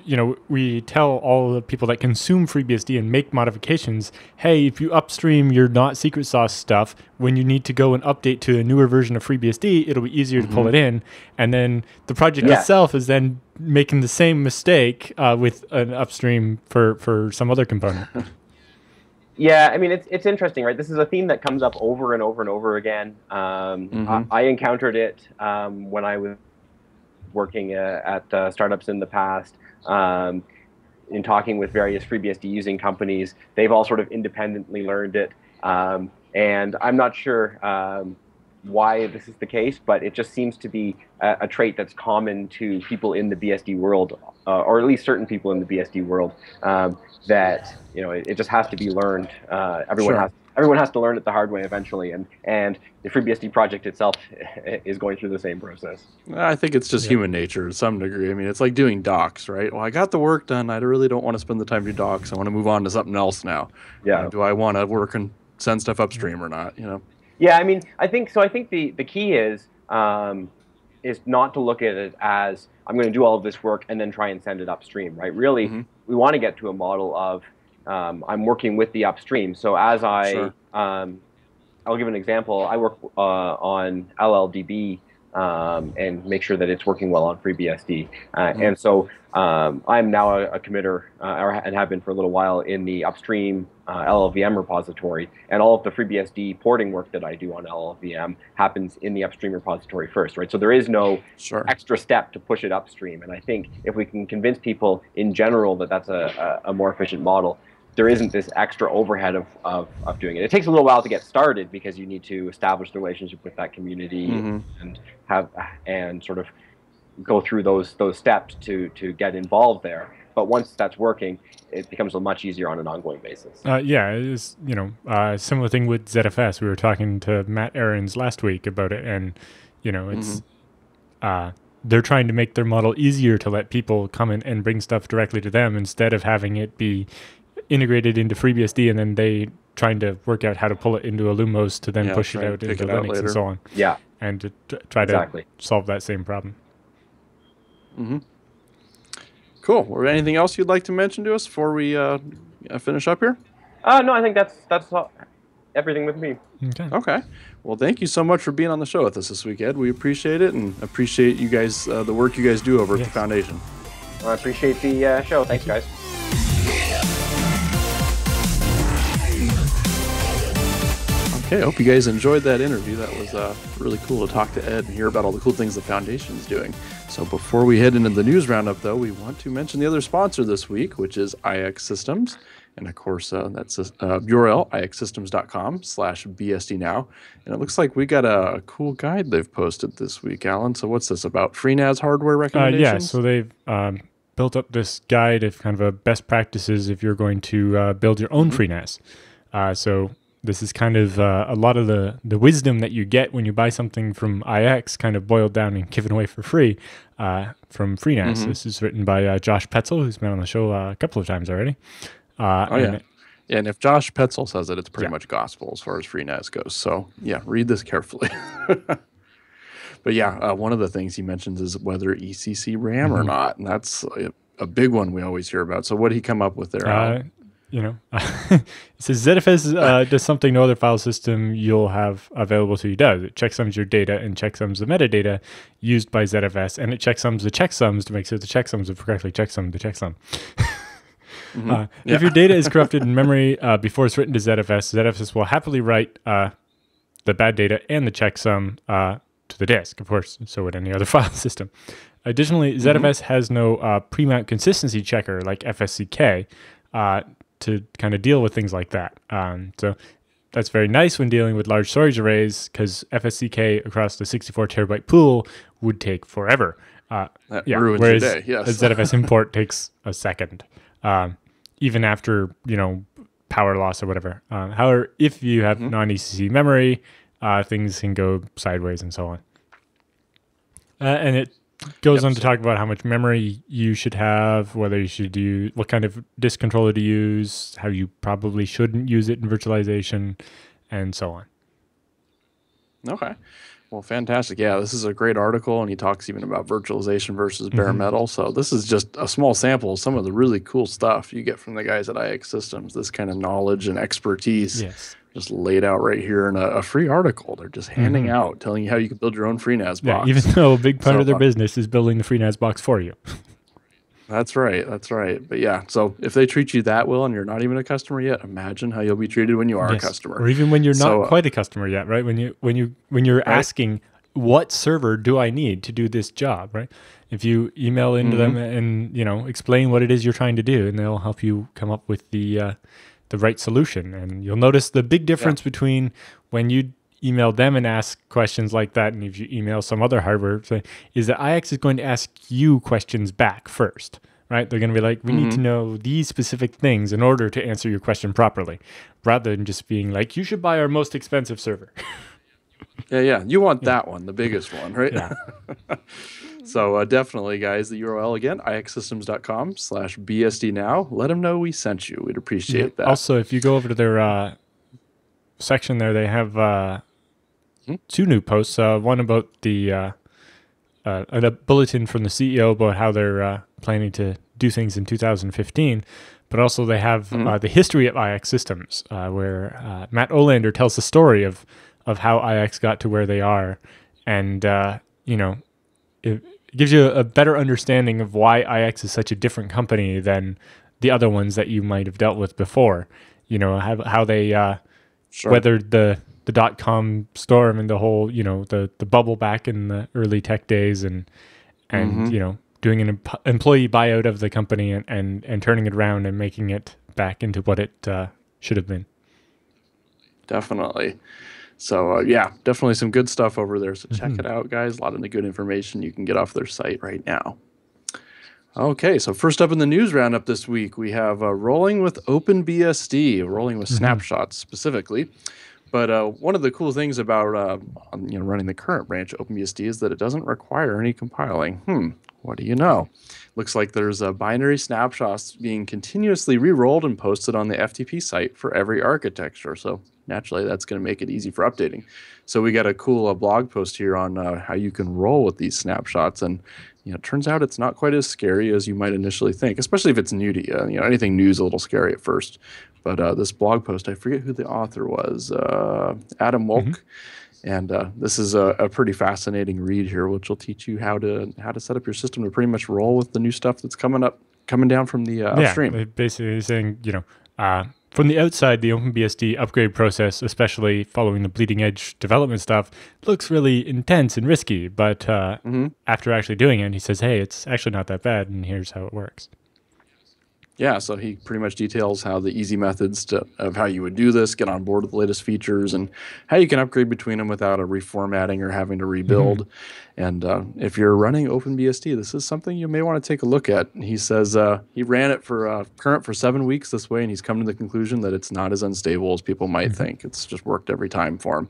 we tell all the people that consume FreeBSD and make modifications, hey, if you upstream your not secret sauce stuff, when you need to go and update to a newer version of FreeBSD, it'll be easier to pull it in. And then the project itself is then making the same mistake with an upstream for some other component. Yeah, I mean, it's interesting, right? This is a theme that comes up over and over and over again. I encountered it when I was working at startups in the past. In talking with various FreeBSD using companies, they've all sort of independently learned it. And I'm not sure why this is the case, but it just seems to be a trait that's common to people in the BSD world, or at least certain people in the BSD world, that it just has to be learned. Everyone has to learn it the hard way eventually, and the FreeBSD project itself is going through the same process. I think it's just human nature to some degree. I mean, it's like doing docs, right? Well, I got the work done. I really don't want to spend the time to do docs. I want to move on to something else now. Yeah. Do I want to work and send stuff upstream or not? Yeah, I mean, I think so. I think the key is not to look at it as I'm going to do all of this work and then try and send it upstream, right? Really, we want to get to a model of I'm working with the upstream. So as I'll give an example. I work on LLDB and make sure that it's working well on FreeBSD. And so I'm now a committer, and have been for a little while, in the upstream LLVM repository, and all of the FreeBSD porting work that I do on LLVM happens in the upstream repository first, right? So there is no extra step to push it upstream, and I think if we can convince people in general that that's a more efficient model, there isn't this extra overhead of doing it. It takes a little while to get started because you need to establish the relationship with that community and sort of go through those steps to get involved there. But once that's working, it becomes much easier on an ongoing basis. Yeah, it's similar thing with ZFS. We were talking to Matt Ahrens last week about it, and it's they're trying to make their model easier to let people come in and bring stuff directly to them instead of having it be integrated into FreeBSD and then they trying to work out how to pull it into Illumos to then push it out into Linux and so on. Yeah, and to try to solve that same problem. Cool. Or anything else you'd like to mention to us before we finish up here? No, I think that's all, everything with me. Okay. Okay. Well, thank you so much for being on the show with us this week, Ed. We appreciate it and appreciate you guys the work you guys do over at the foundation. Well, I appreciate the show. Thanks, guys. Okay, I hope you guys enjoyed that interview. That was really cool to talk to Ed and hear about all the cool things the foundation's doing. So before we head into the news roundup, though, we want to mention the other sponsor this week, which is IX Systems. And of course, that's URL, ixsystems.com/BSD now. And it looks like we got a cool guide they've posted this week, Alan. So what's this about? FreeNAS hardware recommendations? Yeah, so they've built up this guide of kind of best practices if you're going to build your own FreeNAS. So This is kind of a lot of the wisdom that you get when you buy something from IX kind of boiled down and given away for free from FreeNAS. Mm-hmm. This is written by Josh Paetzel, who's been on the show a couple of times already. Yeah, and if Josh Paetzel says it, it's pretty much gospel as far as FreeNAS goes. So yeah, read this carefully. But yeah, one of the things he mentions is whether ECC RAM or not, and that's a big one we always hear about. So what did he come up with there? You know, it says ZFS does something no other file system you'll have available to you does. It checksums your data and checksums the metadata used by ZFS, and it checksums the checksums to make sure the checksums have correctly checksummed the checksum. If your data is corrupted in memory before it's written to ZFS, ZFS will happily write the bad data and the checksum to the disk, of course, so would any other file system. Additionally, ZFS has no pre-mount consistency checker like FSCK, to kind of deal with things like that. So that's very nice when dealing with large storage arrays, because FSCK across the 64-terabyte pool would take forever. Ruins whereas your day, yes. A ZFS import takes a second, even after, you know, power loss or whatever. However, if you have non-ECC memory, things can go sideways and so on. And it goes on to talk about how much memory you should have, whether you should use, what kind of disk controller to use, how you probably shouldn't use it in virtualization, and so on. Okay. Well, fantastic. Yeah, this is a great article, and he talks even about virtualization versus bare metal. So this is just a small sample of some of the really cool stuff you get from the guys at IX Systems, this kind of knowledge and expertise. Yes. Just laid out right here in a free article. They're just handing out, telling you how you can build your own FreeNAS box. Yeah, even though a big part of their business is building the FreeNAS box for you. That's right. That's right. But yeah, so if they treat you that well and you're not even a customer yet, imagine how you'll be treated when you are a customer. Or even when you're not quite a customer yet, right? When you're asking, what server do I need to do this job, right? If you email into them and, you know, explain what it is you're trying to do, and they'll help you come up with the right solution. And you'll notice the big difference between when you email them and ask questions like that, and if you email some other hardware, is that IX is going to ask you questions back first, right? They're going to be like, we need to know these specific things in order to answer your question properly, rather than just being like, you should buy our most expensive server. You want that one, the biggest one, right? Yeah. So definitely, guys, the URL again, ixsystems.com/BSD now. Let them know we sent you. We'd appreciate that. Also, if you go over to their section there, they have two new posts. One about the a bulletin from the CEO about how they're planning to do things in 2015. But also they have the history of IX Systems, where Matt Olander tells the story of how IX got to where they are. And, you know, it gives you a better understanding of why IX is such a different company than the other ones that you might have dealt with before. You know, how they weathered the dot-com storm and the whole, you know, the bubble back in the early tech days, and you know, doing an employee buyout of the company and turning it around and making it back into what it should have been. Definitely. So, yeah, definitely some good stuff over there. So check it out, guys. A lot of the good information you can get off their site right now. Okay, so first up in the news roundup this week, we have rolling with OpenBSD, rolling with snapshots specifically. But one of the cool things about you know, running the current branch of OpenBSD is that it doesn't require any compiling. What do you know? Looks like there's binary snapshots being continuously re-rolled and posted on the FTP site for every architecture. So naturally, that's going to make it easy for updating. So we got a cool blog post here on how you can roll with these snapshots. And, you know, it turns out it's not quite as scary as you might initially think, especially if it's new to you. You know, anything new is a little scary at first. But this blog post, I forget who the author was, Adam Wolk. And this is a pretty fascinating read here, which will teach you how to set up your system to pretty much roll with the new stuff that's coming down from the upstream. Yeah, basically saying, you know, from the outside, the OpenBSD upgrade process, especially following the bleeding edge development stuff, looks really intense and risky. But after actually doing it, he says, hey, it's actually not that bad, and here's how it works. Yeah, so he pretty much details how the easy methods of how you would do this, get on board with the latest features, and how you can upgrade between them without a reformatting or having to rebuild. Mm-hmm. And if you're running OpenBSD, this is something you may want to take a look at. He says he ran it for current for 7 weeks this way, and he's come to the conclusion that it's not as unstable as people might mm-hmm. think. It's just worked every time for him.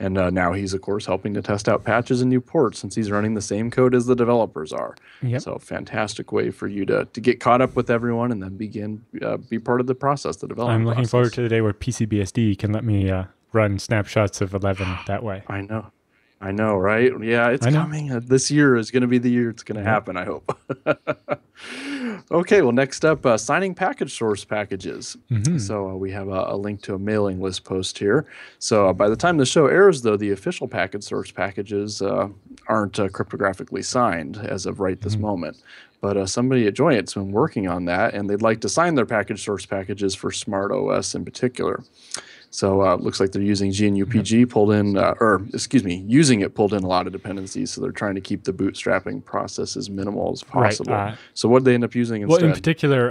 And now he's, of course, helping to test out patches and new ports since he's running the same code as the developers are. Yep. So fantastic way for you to get caught up with everyone and then begin be part of the process, the development process. I'm looking forward to the day where PCBSD can let me run snapshots of 11 that way. I know, right? Yeah, it's coming. This year is going to be the year it's going to happen, I hope. Okay, well, next up, signing package source packages. Mm-hmm. So we have a link to a mailing list post here. So by the time the show airs, though, the official package source packages aren't cryptographically signed as of right this moment. But somebody at Joyant's been working on that, and they'd like to sign their package source packages for Smart OS in particular. So it looks like they're using GNUPG pulled in, using it pulled in a lot of dependencies. So they're trying to keep the bootstrapping process as minimal as possible. Right, so what did they end up using instead? Well, in particular,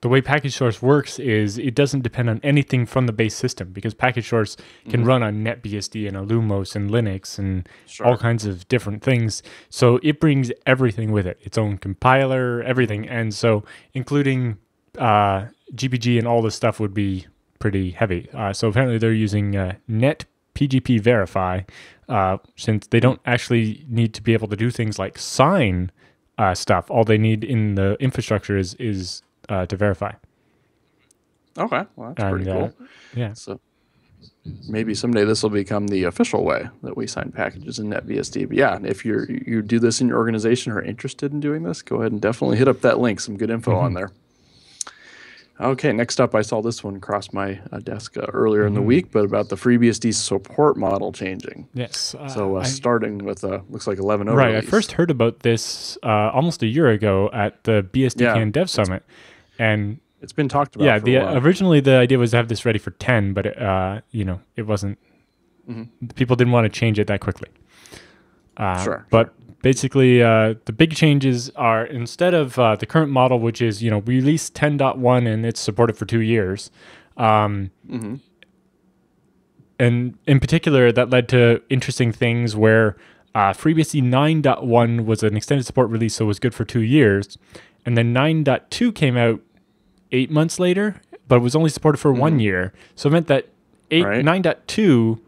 the way package source works is it doesn't depend on anything from the base system, because package source can run on NetBSD and Illumos and Linux and all kinds of different things. So it brings everything with it, its own compiler, everything. And so including GPG and all this stuff would be pretty heavy. So apparently they're using net PGP verify, since they don't actually need to be able to do things like sign stuff. All they need in the infrastructure is to verify. Okay, well, that's pretty cool. Yeah. So maybe someday this will become the official way that we sign packages in NetBSD. But yeah, if you do this in your organization or are interested in doing this, go ahead and definitely hit up that link. Some good info on there. Okay, next up, I saw this one cross my desk earlier in the week, but about the FreeBSD support model changing. Yes. So starting with, looks like 11.0. Right, release. I first heard about this almost a year ago at the BSDCAN Dev Summit. And it's been talked about for a while. Originally the idea was to have this ready for 10, but it wasn't, people didn't want to change it that quickly. Basically, the big changes are, instead of the current model, which is, we release 10.1 and it's supported for 2 years. And in particular, that led to interesting things where FreeBSD 9.1 was an extended support release, so it was good for 2 years. And then 9.2 came out 8 months later, but it was only supported for 1 year. So it meant that 9.2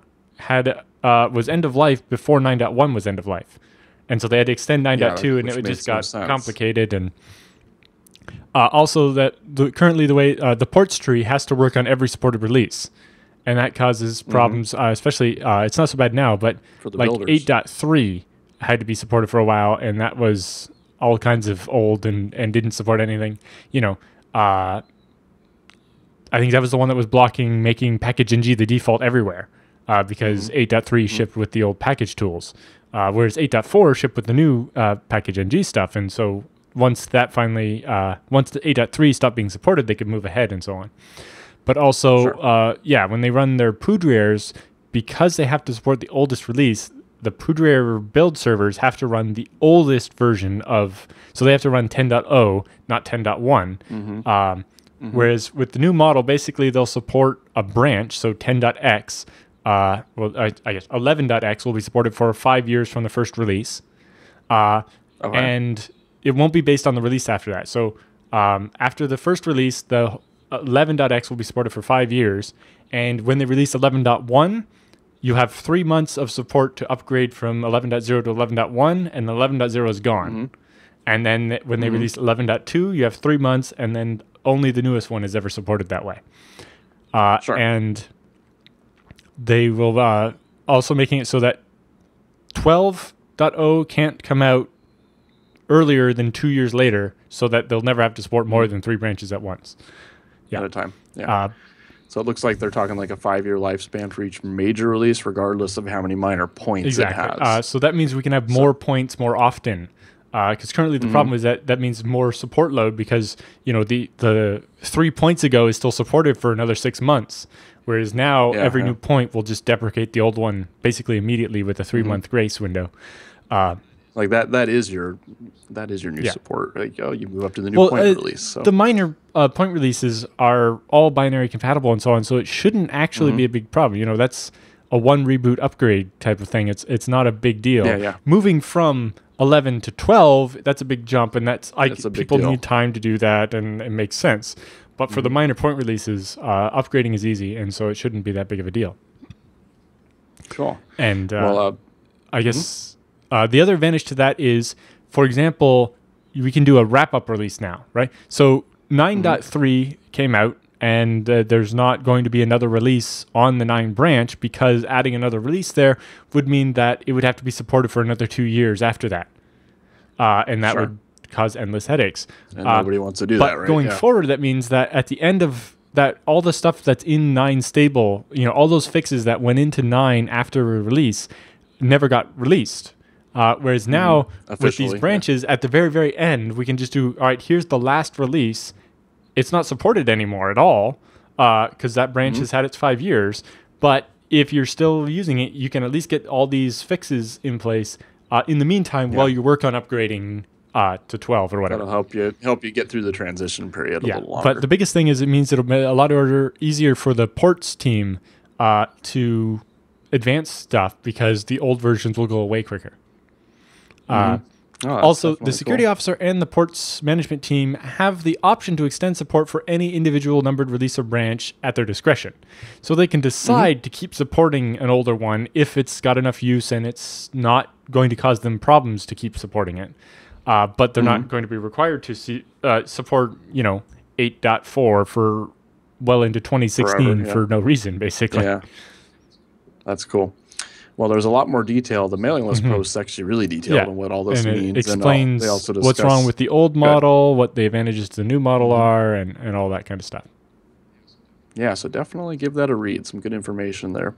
was end of life before 9.1 was end of life. And so they had to extend 9.2, and it just got complicated. And also, currently the way the ports tree has to work on every supported release, and that causes problems. Especially, it's not so bad now, but like 8.3 had to be supported for a while, and that was all kinds of old and didn't support anything. I think that was the one that was blocking making PackageNG the default everywhere, because 8.3 shipped with the old package tools. Whereas 8.4 shipped with the new package NG stuff, and so once that finally, once the 8.3 stopped being supported, they could move ahead and so on. But also, when they run their Poudriers, because they have to support the oldest release, the Poudrier build servers have to run the oldest version of, so they have to run 10.0, not 10.1. Whereas with the new model, basically they'll support a branch, so 10.x. 11.x will be supported for 5 years from the first release, and it won't be based on the release after that. So after the first release, the 11.x will be supported for 5 years, and when they release 11.1, you have 3 months of support to upgrade from 11.0 to 11.1, and 11.0 is gone. And then when they release 11.2, you have 3 months, and then only the newest one is ever supported that way. And they will also making it so that 12.0 can't come out earlier than 2 years later, so that they'll never have to support more than three branches at once. At a time. So it looks like they're talking like a 5-year lifespan for each major release, regardless of how many minor points it has. So that means we can have more points more often. Because currently the problem is that means more support load, because the 3 points ago is still supported for another 6 months, whereas now every new point will just deprecate the old one basically immediately with a 3-month grace window. Like that is your new support. Like, oh, you move up to the new point release. So the minor point releases are all binary compatible and so on. So it shouldn't actually be a big problem. You know, that's a one reboot upgrade type of thing. It's not a big deal. Yeah, yeah. Moving from 11 to 12, that's a big jump, and people need time to do that, and it makes sense. But for the minor point releases, upgrading is easy, and so it shouldn't be that big of a deal. Cool. And I guess the other advantage to that is, for example, we can do a wrap-up release now, right? So 9.3 came out, and there's not going to be another release on the 9 branch, because adding another release there would mean that it would have to be supported for another 2 years after that. And that would cause endless headaches. And nobody wants to do that, right? But going forward, that means that at the end of that, all the stuff that's in 9 stable, you know, all those fixes that went into 9 after a release never got released. Whereas now, with these branches, at the very, very end, we can just do, all right, here's the last release. It's not supported anymore at all, because that branch has had its 5 years. But if you're still using it, you can at least get all these fixes in place in the meantime while you work on upgrading to 12 or whatever. That'll help you get through the transition period a little longer. But the biggest thing is it means it'll be a lot easier for the ports team to advance stuff, because the old versions will go away quicker. Also, the security officer and the ports management team have the option to extend support for any individual numbered release or branch at their discretion. So they can decide to keep supporting an older one if it's got enough use and it's not going to cause them problems to keep supporting it. But they're not going to be required to support, you know, 8.4 for well into 2016 for no reason, basically. Yeah, that's cool. Well, there's a lot more detail. The mailing list post actually really detailed on what all this means. It explains what's wrong with the old model, what the advantages to the new model are, and all that kind of stuff. Yeah, so definitely give that a read. Some good information there.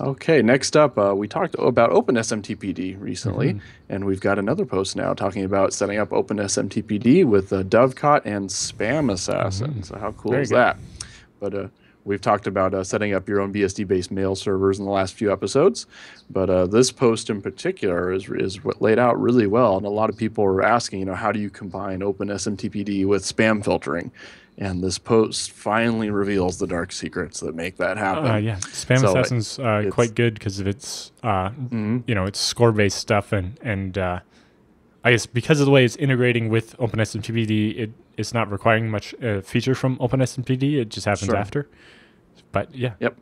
Okay, next up, we talked about OpenSMTPD recently, and we've got another post now talking about setting up OpenSMTPD with Dovecot and Spam Assassin. So how cool is that? But we've talked about setting up your own BSD-based mail servers in the last few episodes, but this post in particular is laid out really well, and a lot of people are asking, you know, how do you combine OpenSMTPD with spam filtering? And this post finally reveals the dark secrets that make that happen. Yeah, Spam Assassin's quite good because of its, you know, its score-based stuff, and I guess because of the way it's integrating with OpenSMTPD, it's not requiring much feature from OpenSMTPD. It just happens after. But yeah. Yep.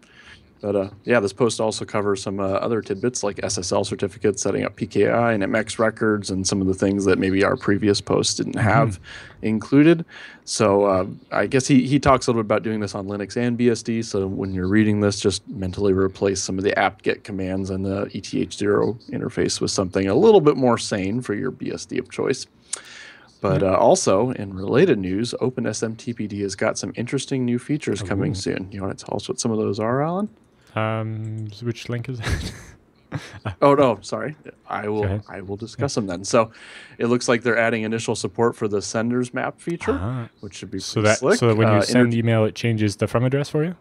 But yeah, this post also covers some other tidbits like SSL certificates, setting up PKI and MX records, and some of the things that maybe our previous post didn't have included. So I guess he talks a little bit about doing this on Linux and BSD. So when you're reading this, just mentally replace some of the apt-get commands and the ETH0 interface with something a little bit more sane for your BSD of choice. But also, in related news, OpenSMTPD has got some interesting new features coming soon. You want to tell us what some of those are, Alan? Which link is it? Oh no, sorry. I will discuss them then. So, it looks like they're adding initial support for the sender's map feature, which should be pretty slick. So that when you send email, it changes the from address for you.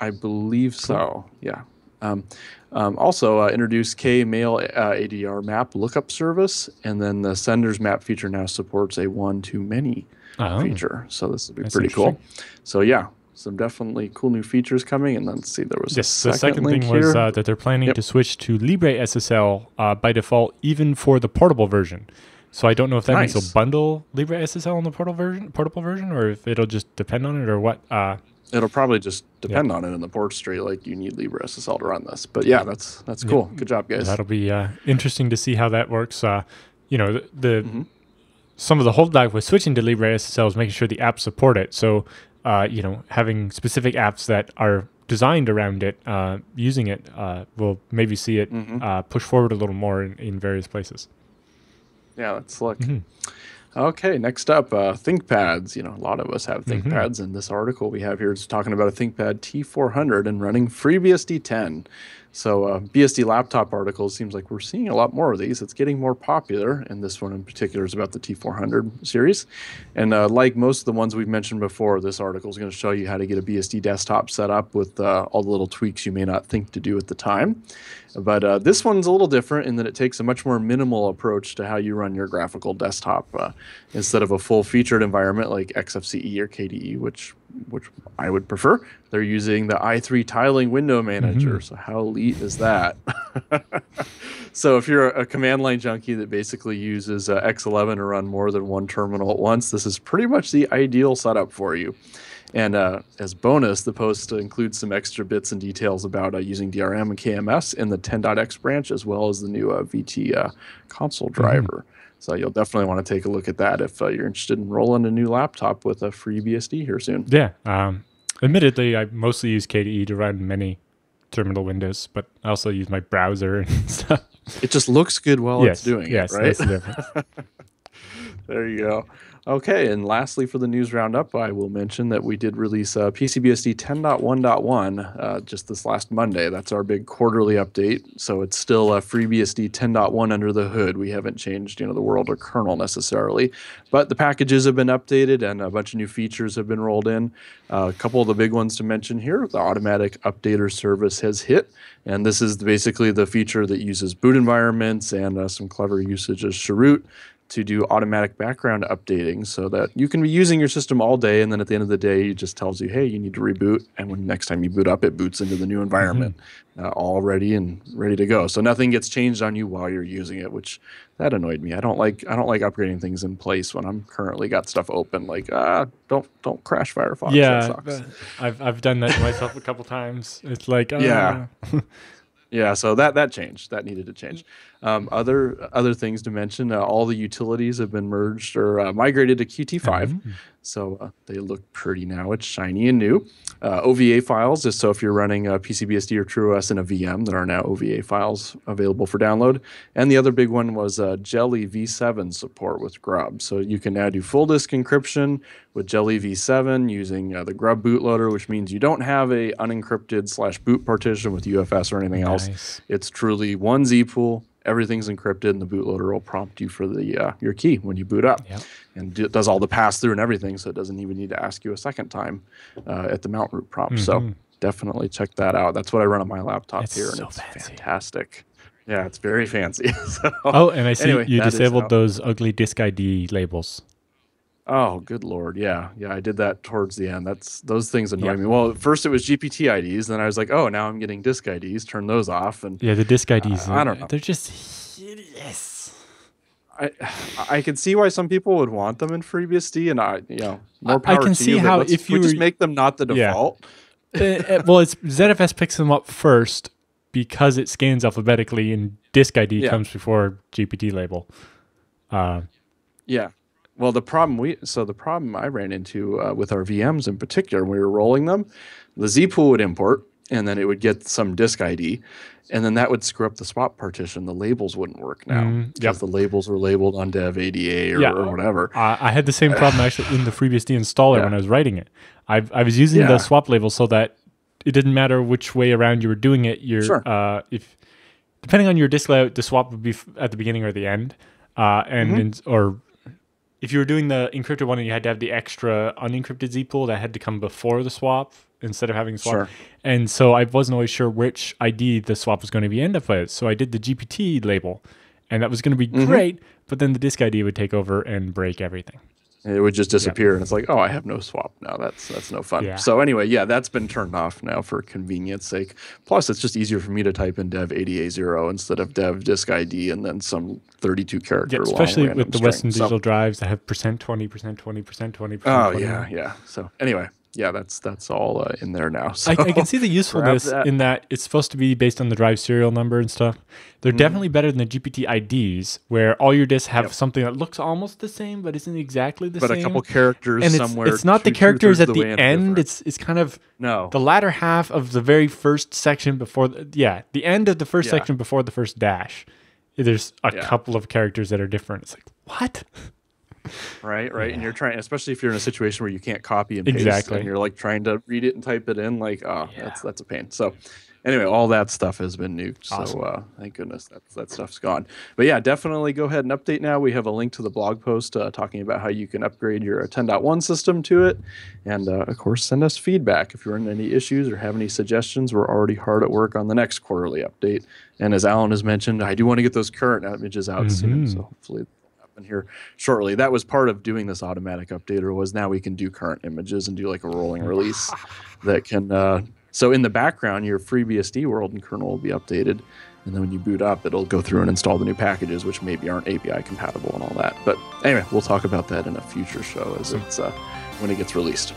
I believe so. Yeah. Also introduce K-mail ADR map lookup service, and then the sender's map feature now supports a one-to-many feature. So this would be pretty cool. So yeah, some definitely cool new features coming. And then see, there was the second thing was that they're planning to switch to LibreSSL by default, even for the portable version. So I don't know if that means they'll bundle LibreSSL on the portable version, or if it'll just depend on it, or what. It'll probably just depend on it in the ports tree. Like, you need LibreSSL to run this, but yeah, that's cool. Good job, guys. That'll be interesting to see how that works. You know, some of the holdback with switching to LibreSSL is making sure the apps support it. So, you know, having specific apps that are designed around it, using it, we'll maybe see it push forward a little more in various places. Yeah, let's look. Okay, next up, ThinkPads. You know, a lot of us have ThinkPads, and this article we have here is talking about a ThinkPad T400 and running FreeBSD 10. So BSD laptop articles, seems like we're seeing a lot more of these. It's getting more popular, and this one in particular is about the T400 series. And like most of the ones we've mentioned before, this article is going to show you how to get a BSD desktop set up with all the little tweaks you may not think to do at the time. But this one's a little different in that it takes a much more minimal approach to how you run your graphical desktop instead of a full-featured environment like XFCE or KDE, which I would prefer. They're using the i3 tiling window manager. Mm-hmm. So how elite is that? So if you're a command line junkie that basically uses X11 to run more than one terminal at once, this is pretty much the ideal setup for you. And as bonus, the post includes some extra bits and details about using DRM and KMS in the 10.x branch, as well as the new VT console driver. Mm-hmm. So you'll definitely want to take a look at that if you're interested in rolling a new laptop with a FreeBSD here soon. Yeah. Admittedly, I mostly use KDE to run many terminal windows, but I also use my browser and stuff. It just looks good while it's doing it, right? Yes, there you go. Okay, and lastly for the news roundup, I will mention that we did release PCBSD 10.1.1 just this last Monday. That's our big quarterly update. So it's still FreeBSD 10.1 under the hood. We haven't changed the world or kernel necessarily. But the packages have been updated and a bunch of new features have been rolled in. A couple of the big ones to mention here, the automatic updater service has hit. And this is basically the feature that uses boot environments and some clever usage of Chroot to do automatic background updating so that you can be using your system all day, and then at the end of the day, it just tells you, hey, you need to reboot. And when next time you boot up, it boots into the new environment all ready and ready to go. So nothing gets changed on you while you're using it, which that annoyed me. I don't like upgrading things in place when I'm currently got stuff open. Like don't crash Firefox. Yeah, that sucks. I've done that myself a couple times. It's like yeah, so that changed. That needed to change. Other things to mention, all the utilities have been merged or migrated to Qt5. Mm-hmm. So they look pretty now. It's shiny and new. OVA files, so if you're running PCBSD or TrueOS in a VM, there are now OVA files available for download. And the other big one was Jelly V7 support with Grub. So you can now do full disk encryption with Jelly V7 using the Grub bootloader, which means you don't have a unencrypted / boot partition with UFS or anything else. It's truly one Z pool. Everything's encrypted, and the bootloader will prompt you for the your key when you boot up. Yep. And it does all the pass-through and everything, so it doesn't even need to ask you a second time at the mount root prompt. Mm-hmm. So definitely check that out. That's what I run on my laptop here, and it's fantastic. Yeah, it's very fancy. So, and I see you disabled those ugly disk ID labels. Oh, good Lord. Yeah, I did that towards the end. Those things annoy me. Well, first it was GPT IDs. Then I was like, oh, now I'm getting disk IDs. Turn those off. And yeah, the disk IDs, I don't know. They're just hideous. I can see why some people would want them in FreeBSD. And, more power to you. I can see how if you just make them not the default. Well, ZFS picks them up first because it scans alphabetically, and disk ID comes before GPT label. Yeah. Well, the problem I ran into with our VMs in particular, when we were rolling them, the Z pool would import, and then it would get some disk ID, and then that would screw up the swap partition. The labels wouldn't work now because the labels were labeled on dev ADA or whatever. I had the same problem actually in the FreeBSD installer when I was writing it. I was using the swap label so that it didn't matter which way around you were doing it. Depending on your disk layout, the swap would be at the beginning or the end, If you were doing the encrypted one and you had to have the extra unencrypted Z pool, that had to come before the swap instead of having the swap. Sure. And so I wasn't always sure which ID the swap was going to be end up with. So I did the GPT label, and that was going to be great, but then the disk ID would take over and break everything. It would just disappear, and it's like, oh, I have no swap now. That's no fun. Yeah. So anyway, that's been turned off now for convenience sake. Plus, it's just easier for me to type in dev ADA0 instead of dev disk ID and then some 32-character long random string. Especially with the Western Digital drives that have %20%, 20%, 20%. Oh, yeah. So anyway, that's all in there now. So I can see the usefulness in that it's supposed to be based on the drive serial number and stuff. They're definitely better than the GPT IDs, where all your disks have something that looks almost the same but isn't exactly the same. But a couple characters and somewhere. It's not the characters at the end. It's kind of the latter half of the very first section before. The end of the first section before the first dash. There's a couple of characters that are different. It's like, what? Right. Yeah. And you're trying, especially if you're in a situation where you can't copy and paste, and you're like trying to read it and type it in, that's a pain. So anyway, all that stuff has been nuked. Awesome. So thank goodness that stuff's gone. But yeah, definitely go ahead and update now. We have a link to the blog post talking about how you can upgrade your 10.1 system to it. And of course, send us feedback if you're in any issues or have any suggestions. We're already hard at work on the next quarterly update. And as Alan has mentioned, I do want to get those current images out soon. So hopefully here shortly. That was part of doing this automatic updater, was now we can do current images and do like a rolling release that can so in the background your FreeBSD world and kernel will be updated, and then when you boot up it'll go through and install the new packages which maybe aren't API compatible and all that. But anyway, we'll talk about that in a future show as it's when it gets released.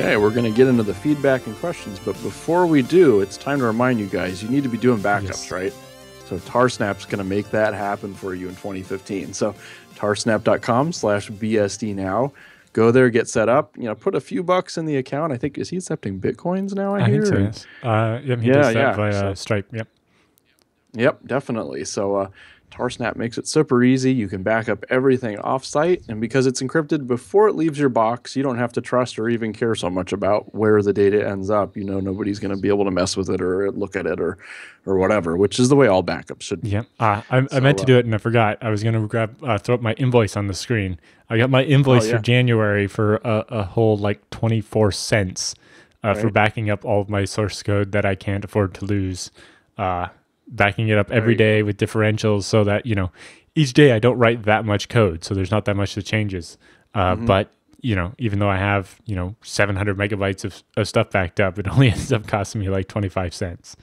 Okay, we're going to get into the feedback and questions, but before we do, it's time to remind you guys, you need to be doing backups, right? So Tarsnap's going to make that happen for you in 2015. So tarsnap.com/BSD now. Go there, get set up, you know, put a few bucks in the account. I think, is he accepting Bitcoins now? I hear. Think so, yes. He does that via Stripe, Yep, definitely. So Tarsnap makes it super easy. You can back up everything off-site, and because it's encrypted before it leaves your box, you don't have to trust or even care so much about where the data ends up. You know, nobody's going to be able to mess with it or look at it or whatever, which is the way all backups should be. Yeah, I meant to do it and I forgot. I was going to throw up my invoice on the screen. I got my invoice for January for a whole like 24 cents for backing up all of my source code that I can't afford to lose. Backing it up every day with differentials so that, you know, each day I don't write that much code, so there's not that much that changes. But, you know, even though I have, you know, 700 megabytes of stuff backed up, it only ends up costing me like 25 cents.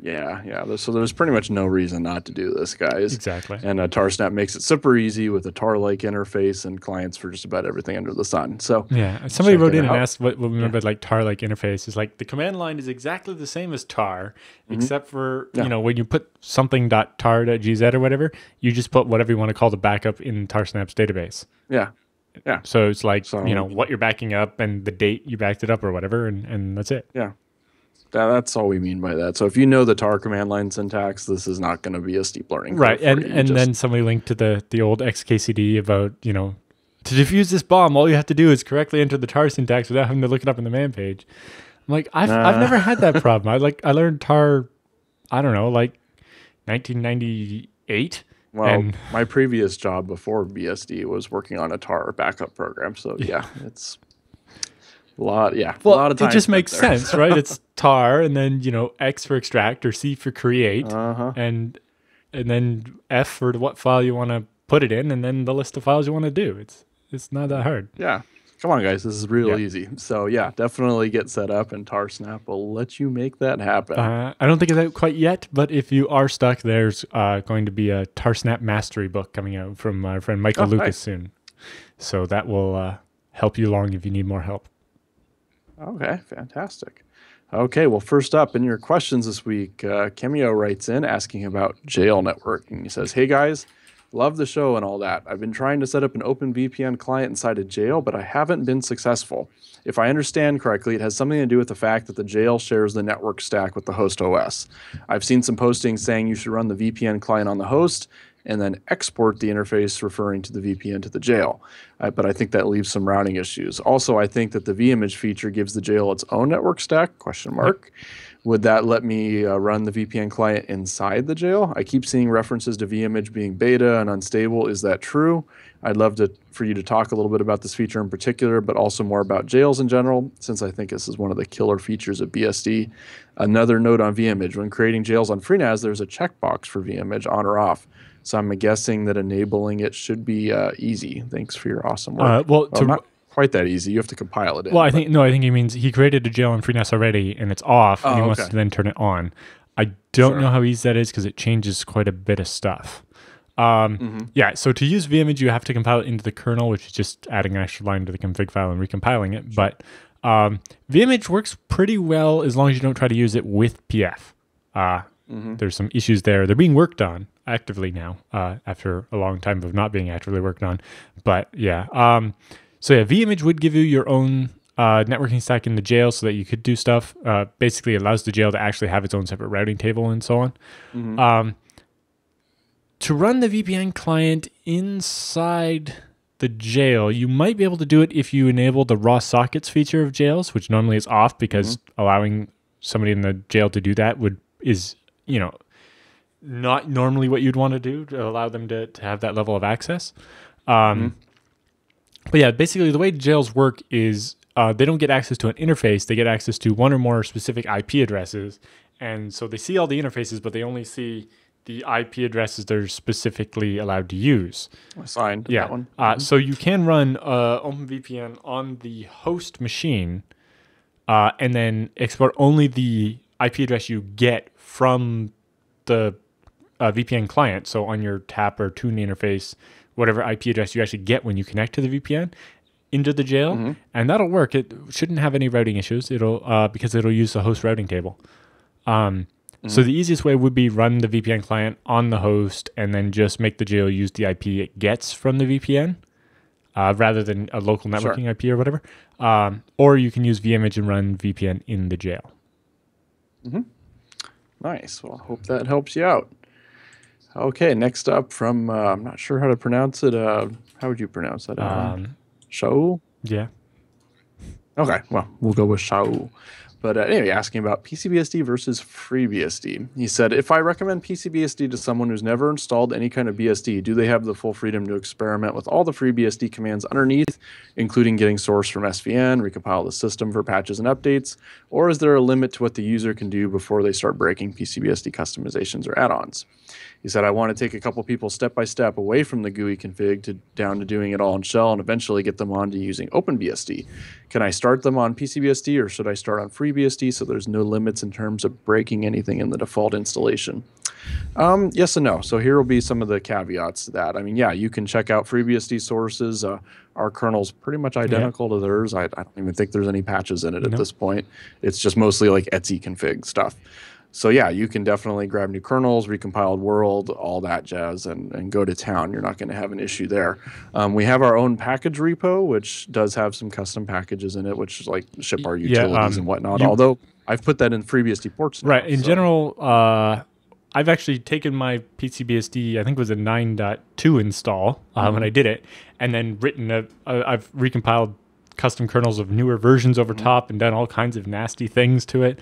Yeah, yeah. So there's pretty much no reason not to do this, guys. Exactly. And Tarsnap makes it super easy with a tar-like interface and clients for just about everything under the sun. So yeah, somebody wrote in and asked what we remember like tar-like interface is like. The command line is exactly the same as tar, except for you know, when you put something.tar.gz or whatever, you just put whatever you want to call the backup in Tarsnap's database. Yeah, yeah. So it's like you know what you're backing up and the date you backed it up or whatever, and that's it. Yeah. That's all we mean by that. So if you know the tar command line syntax, this is not going to be a steep learning curve. Right, and then somebody linked to the old XKCD about, you know, to defuse this bomb, all you have to do is correctly enter the tar syntax without having to look it up in the man page. I'm like, I've never had that problem. I learned tar, I don't know, like 1998. Well, my previous job before BSD was working on a tar backup program. So yeah, it's... A lot of time. It just makes sense, right? It's tar, and then, you know, X for extract or C for create, and then F for what file you want to put it in, and then the list of files you want to do. It's not that hard. Yeah. Come on, guys. This is real easy. So, yeah, definitely get set up, and Tarsnap will let you make that happen. I don't think of that quite yet, but if you are stuck, there's going to be a Tarsnap mastery book coming out from our friend Michael Lucas soon. So that will help you along if you need more help. Okay, fantastic. Okay, well, first up in your questions this week, Cameo writes in asking about jail networking. He says, hey guys, love the show and all that. I've been trying to set up an OpenVPN client inside a jail, but I haven't been successful. If I understand correctly, it has something to do with the fact that the jail shares the network stack with the host OS. I've seen some postings saying you should run the VPN client on the host and then export the interface referring to the VPN to the jail. But I think that leaves some routing issues. Also, I think that the vimage feature gives the jail its own network stack, Would that let me run the VPN client inside the jail? I keep seeing references to vimage being beta and unstable. Is that true? I'd love for you to talk a little bit about this feature in particular, but also more about jails in general, since I think this is one of the killer features of BSD. Another note on vimage. When creating jails on FreeNAS, there's a checkbox for vimage on or off. So I'm guessing that enabling it should be easy. Thanks for your awesome work. Well, not quite that easy. You have to compile it in. Well, I think he means he created a jail on FreeNAS already, and it's off, and he wants to then turn it on. I don't know how easy that is because it changes quite a bit of stuff. Yeah, so to use vimage, you have to compile it into the kernel, which is just adding an extra line to the config file and recompiling it. But vimage works pretty well as long as you don't try to use it with PF. There's some issues there. They're being worked on actively now after a long time of not being actively worked on. But yeah, so yeah, vimage would give you your own networking stack in the jail so that you could do stuff. Basically allows the jail to actually have its own separate routing table and so on. To run the VPN client inside the jail, you might be able to do it if you enable the raw sockets feature of jails, which normally is off because allowing somebody in the jail to do that is, you know, not normally what you'd want to do to allow them to have that level of access. But yeah, basically the way jails work is they don't get access to an interface. They get access to one or more specific IP addresses. And so they see all the interfaces, but they only see the IP addresses they're specifically allowed to use. Assigned to that one. So you can run OpenVPN on the host machine and then export only the IP address you get from the VPN client. So on your TAP or Tune interface, whatever IP address you actually get when you connect to the VPN into the jail, and that'll work. It shouldn't have any routing issues. It'll because it'll use the host routing table. So the easiest way would be run the VPN client on the host and then just make the jail use the IP it gets from the VPN rather than a local networking IP or whatever. Or you can use vImage and run VPN in the jail. Nice. Well, I hope that helps you out. Okay, next up from, I'm not sure how to pronounce it. How would you pronounce that? Shaul? Yeah. Okay, well, we'll go with Shaul. But anyway, asking about PCBSD versus FreeBSD. He said, if I recommend PCBSD to someone who's never installed any kind of BSD, do they have the full freedom to experiment with all the FreeBSD commands underneath, including getting source from SVN, recompile the system for patches and updates? Or is there a limit to what the user can do before they start breaking PCBSD customizations or add-ons? He said, I want to take a couple people step by step away from the GUI config to down to doing it all in shell and eventually get them on to using OpenBSD. Can I start them on PCBSD or should I start on FreeBSD so there's no limits in terms of breaking anything in the default installation? Yes and no. So here will be some of the caveats to that. I mean, yeah, you can check out FreeBSD sources. Our kernel's pretty much identical to theirs. I don't even think there's any patches in it at this point. It's just mostly like Etsy config stuff. So yeah, you can definitely grab new kernels, recompiled world, all that jazz, and go to town. You're not going to have an issue there. We have our own package repo, which does have some custom packages in it, which like ship our utilities and whatnot. Although I've put that in FreeBSD ports now, In general, I've actually taken my PCBSD, I think it was a 9.2 install when I did it, and then written I've recompiled custom kernels of newer versions over top and done all kinds of nasty things to it.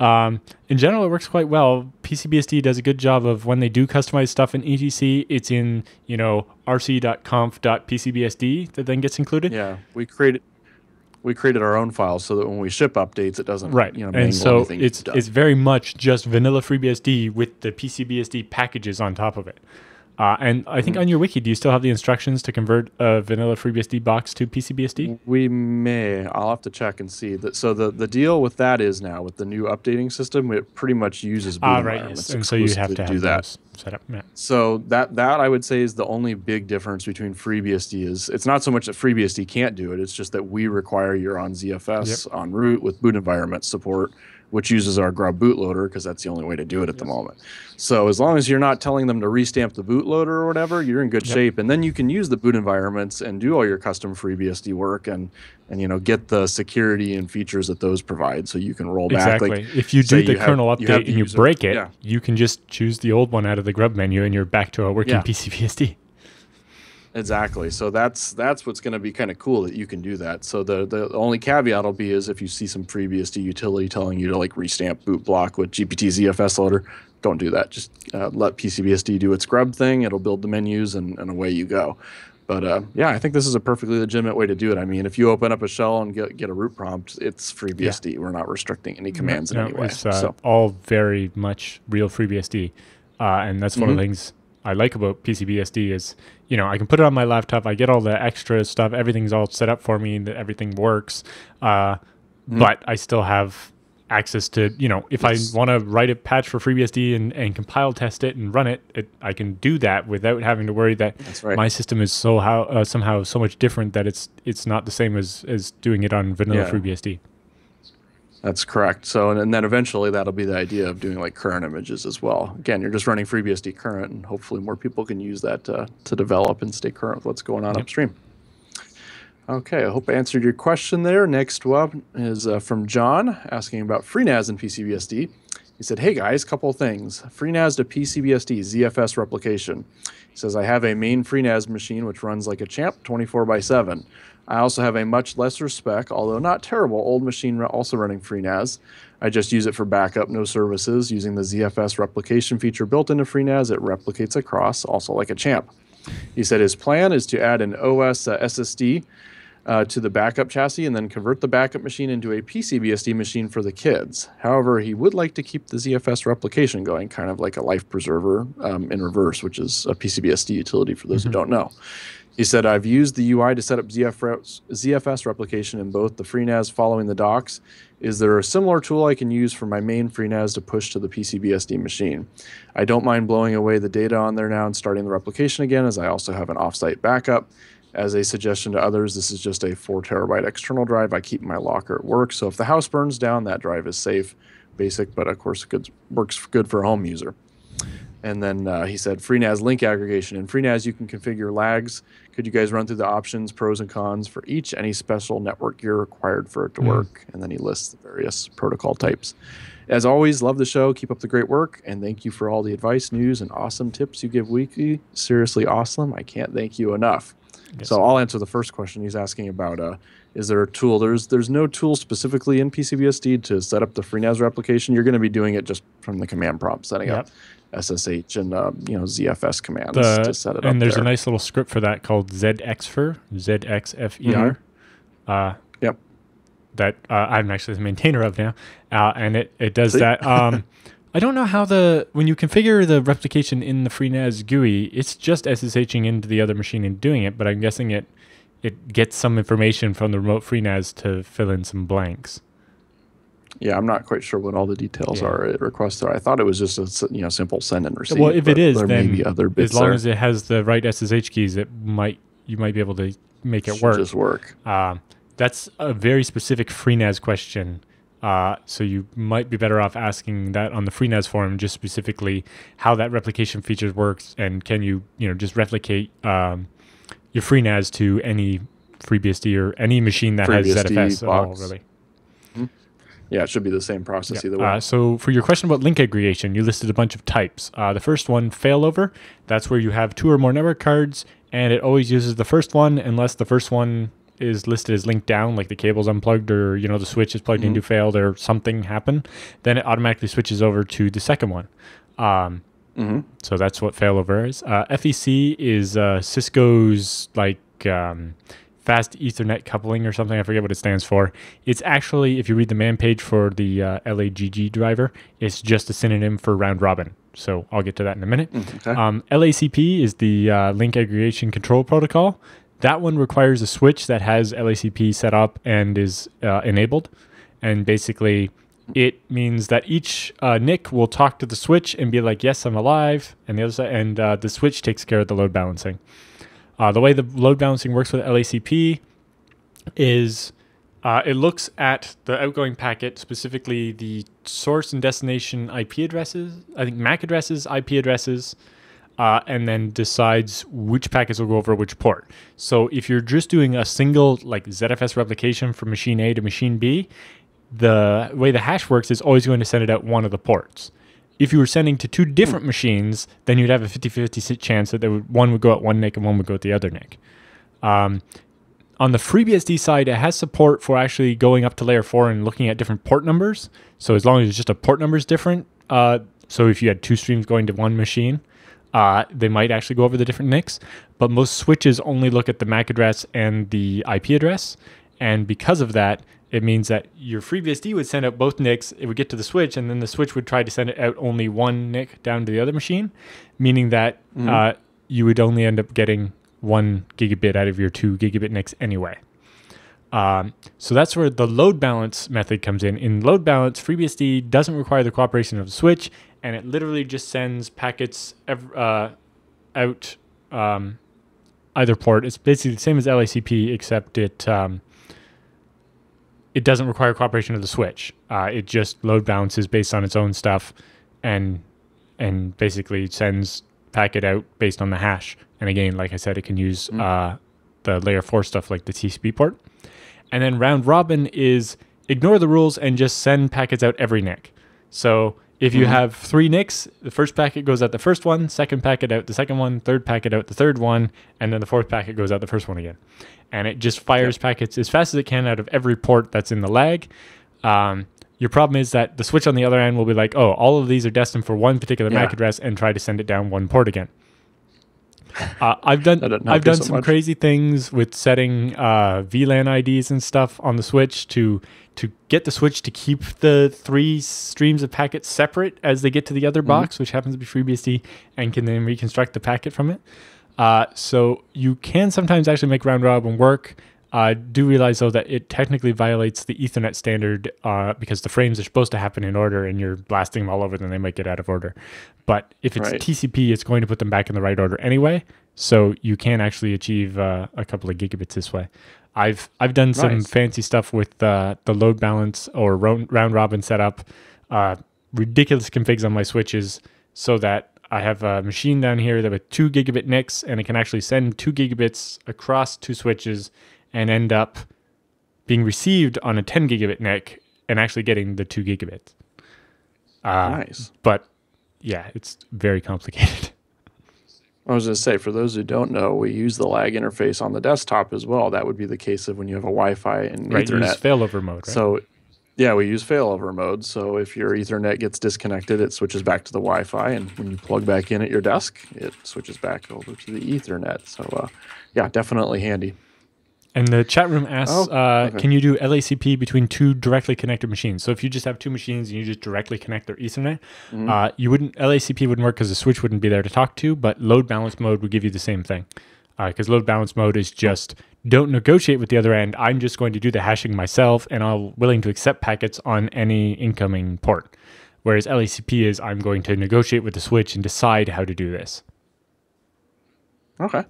In general, it works quite well. PCBSD does a good job of when they do customize stuff in ETC, it's in, you know, rc.conf.pcbsd that then gets included. Yeah, we created our own files so that when we ship updates, it doesn't, you know, and so it's very much just vanilla FreeBSD with the PCBSD packages on top of it. And I think on your wiki, do you still have the instructions to convert a vanilla FreeBSD box to PCBSD? We may. I'll have to check and see. So the deal with that is now, with the new updating system, it pretty much uses boot environments. And so you have to do that set up. Yeah. So that I would say is the only big difference between FreeBSD is, it's not so much that FreeBSD can't do it, it's just that we require you're on ZFS en route with boot environment support, which uses our grub bootloader because that's the only way to do it at the moment. So as long as you're not telling them to restamp the bootloader or whatever, you're in good shape. And then you can use the boot environments and do all your custom FreeBSD work and you know, get the security and features that those provide so you can roll back. Exactly. Like, if you do the kernel update and you break it, you can just choose the old one out of the grub menu and you're back to a working PCBSD. Exactly. So that's what's going to be kind of cool that you can do that. So the only caveat will be is if you see some FreeBSD utility telling you to like restamp boot block with GPT ZFS loader, don't do that. Just let PCBSD do its grub thing. It'll build the menus and away you go. But yeah, I think this is a perfectly legitimate way to do it. I mean, if you open up a shell and get a root prompt, it's FreeBSD. We're not restricting any commands in any way. It's all very much real FreeBSD. And that's one of the things I like about PCBSD is, you know, I can put it on my laptop, I get all the extra stuff, everything's all set up for me, and everything works, but I still have access to, you know, if I want to write a patch for FreeBSD and compile test it and run it, I can do that without having to worry that my system is somehow so much different that it's not the same as doing it on vanilla FreeBSD. That's correct. So, and then eventually that'll be the idea of doing like current images as well. Again, you're just running FreeBSD current, and hopefully more people can use that to develop and stay current with what's going on upstream. Okay, I hope I answered your question there. Next one is from John asking about FreeNAS and PCBSD. He He said, hey guys, couple things. FreeNAS to PCBSD ZFS replication. He says, I have a main FreeNAS machine which runs like a champ 24/7. I also have a much lesser spec, although not terrible, old machine also running FreeNAS. I just use it for backup, no services. Using the ZFS replication feature built into FreeNAS, it replicates across, also like a champ. He said his plan is to add an OS SSD to the backup chassis and then convert the backup machine into a PCBSD machine for the kids. However, he would like to keep the ZFS replication going, kind of like a life preserver in reverse, which is a PCBSD utility for those who don't know. He said, I've used the UI to set up ZFS replication in both the FreeNAS following the docs. Is there a similar tool I can use for my main FreeNAS to push to the PCBSD machine? I don't mind blowing away the data on there now and starting the replication again, as I also have an offsite backup. As a suggestion to others, this is just a 4 terabyte external drive I keep in my locker at work. So if the house burns down, that drive is safe, basic, but of course it works good for a home user. And then he said, FreeNAS link aggregation. In FreeNAS, you can configure lags. Could you guys run through the options, pros and cons for each, any special network gear required for it to work? And then he lists the various protocol types. As always, love the show. Keep up the great work. And thank you for all the advice, news, and awesome tips you give weekly. Seriously awesome. I can't thank you enough. So I'll answer the first question. He's asking about, is there a tool? There's no tool specifically in PCBSD to set up the FreeNAS replication. You're going to be doing it just from the command prompt, setting up SSH and ZFS commands to set it up. And there's a nice little script for that called ZXFER, ZXFER. That I'm actually the maintainer of now, and it does that. I don't know how when you configure the replication in the FreeNAS GUI, it's just SSHing into the other machine and doing it, but I'm guessing it gets some information from the remote FreeNAS to fill in some blanks. Yeah, I'm not quite sure what all the details are it requests are. I thought it was just a simple send and receive. Well, if it is, then as long as it has the right SSH keys, you might be able to make it work. Just work. That's a very specific FreeNAS question. So you might be better off asking that on the FreeNAS forum, just specifically how that replication feature works, and can you, just replicate your FreeNAS to any FreeBSD or any machine that has ZFS at all, really. Yeah, it should be the same process either way. So for your question about link aggregation, you listed a bunch of types. The first one, failover. That's where you have 2 or more network cards, and it always uses the first one unless the first one is listed as linked down, like the cable's unplugged, or the switch is plugged into failed, or something happened, then it automatically switches over to the second one. So that's what failover is. FEC is Cisco's fast Ethernet coupling or something. I forget what it stands for. It's actually, if you read the man page for the LAGG driver, it's just a synonym for round robin. So I'll get to that in a minute. LACP is the link aggregation control protocol. That one requires a switch that has LACP set up and is enabled. And basically, it means that each NIC will talk to the switch and be like, yes, I'm alive. And the other side, and the switch takes care of the load balancing. The way the load balancing works with LACP is it looks at the outgoing packet, specifically the source and destination IP addresses, I think MAC addresses, IP addresses, and then decides which packets will go over which port. So if you're just doing a single ZFS replication from machine A to machine B, the way the hash works is always going to send it out one of the ports. If you were sending to 2 different machines, then you'd have a 50-50 chance that one would go at one NIC and one would go at the other NIC. On the FreeBSD side, it has support for actually going up to layer 4 and looking at different port numbers. So as long as it's just a port number is different, so if you had 2 streams going to one machine, they might actually go over the different NICs, but most switches only look at the MAC address and the IP address. And because of that, it means that your FreeBSD would send out both NICs, it would get to the switch, and then the switch would try to send it out only one NIC down to the other machine, meaning that you would only end up getting 1 gigabit out of your 2 gigabit NICs anyway. So that's where the load balance method comes in. In load balance, FreeBSD doesn't require the cooperation of the switch, and it literally just sends packets out either port. It's basically the same as LACP, except it doesn't require cooperation of the switch. It just load balances based on its own stuff, and basically sends packet out based on the hash. And again, like I said, it can use the layer 4 stuff like the TCP port. And then round robin is ignore the rules and just send packets out every NIC. So If you have three NICs, the first packet goes out the first one, second packet out the second one, third packet out the third one, and then the fourth packet goes out the first one again. And it just fires packets as fast as it can out of every port that's in the lag. Your problem is that the switch on the other end will be like, oh, all of these are destined for one particular MAC address, and try to send it down one port again. I've done some crazy things with setting VLAN IDs and stuff on the switch to get the switch to keep the three streams of packets separate as they get to the other box, which happens to be FreeBSD, and can then reconstruct the packet from it. So you can sometimes actually make round robin work. I do realize, though, that it technically violates the Ethernet standard because the frames are supposed to happen in order, and you're blasting them all over, then they might get out of order. But if it's TCP, it's going to put them back in the right order anyway, so you can actually achieve a couple of gigabits this way. I've done some fancy stuff with the load balance or round-robin setup, ridiculous configs on my switches, so that I have a machine down here that with 2 gigabit NICs, and it can actually send 2 gigabits across two switches and end up being received on a 10 gigabit NIC and actually getting the 2 gigabits. But yeah, it's very complicated. I was going to say, for those who don't know, we use the lag interface on the desktop as well. That would be the case of when you have a Wi-Fi and Ethernet. You use failover mode, right? So, yeah, we use failover mode. So if your Ethernet gets disconnected, it switches back to the Wi-Fi. And when you plug back in at your desk, it switches back over to the Ethernet. So, yeah, definitely handy. And the chat room asks, can you do LACP between two directly connected machines? So if you just have two machines and you just directly connect their Ethernet, you wouldn't, LACP wouldn't work because the switch wouldn't be there to talk to, but load balance mode would give you the same thing. Because load balance mode is just, don't negotiate with the other end. I'm just going to do the hashing myself, and I'm willing to accept packets on any incoming port. Whereas LACP is, I'm going to negotiate with the switch and decide how to do this. Okay,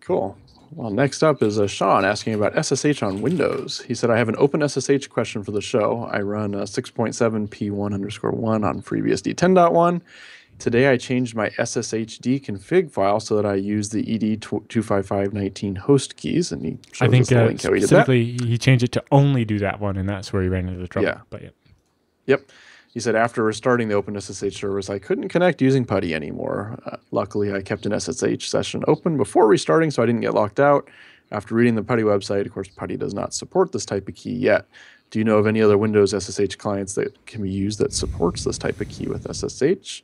cool. Well, next up is Sean asking about SSH on Windows. He said, I have an OpenSSH question for the show. I run 6.7p1_1 on FreeBSD 10.1. Today I changed my SSHD config file so that I use the ED25519 host keys. And he showed us the link how he did that. He changed it to only do that one, and that's where he ran into the trouble. Yeah. But Yep. He said, after restarting the OpenSSH service, I couldn't connect using PuTTY anymore. Luckily, I kept an SSH session open before restarting, so I didn't get locked out. After reading the PuTTY website, of course, PuTTY does not support this type of key yet. Do you know of any other Windows SSH clients that can be used that supports this type of key with SSH?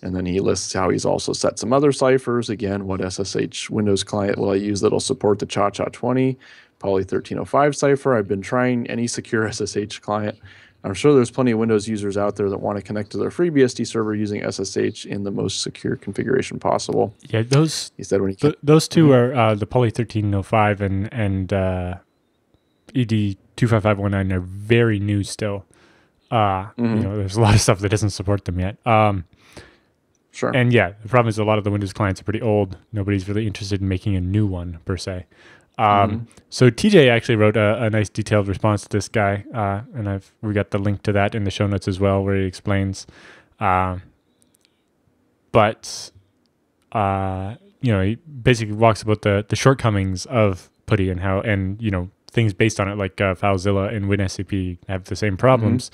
And then he lists how he's also set some other ciphers. Again, what SSH Windows client will I use that'll support the ChaCha20, Poly 1305 cipher? I've been trying any secure SSH client. I'm sure there's plenty of Windows users out there that want to connect to their FreeBSD server using SSH in the most secure configuration possible. Yeah, those he said when he those two are the Poly 1305 and ED 25519 are very new still. You know, there's a lot of stuff that doesn't support them yet. And yeah, the problem is a lot of the Windows clients are pretty old. Nobody's really interested in making a new one per se. So TJ actually wrote a nice detailed response to this guy, and we got the link to that in the show notes as well, where he explains. You know, he basically walks about the shortcomings of PuTTY and how, you know, things based on it like FileZilla and WinSCP have the same problems.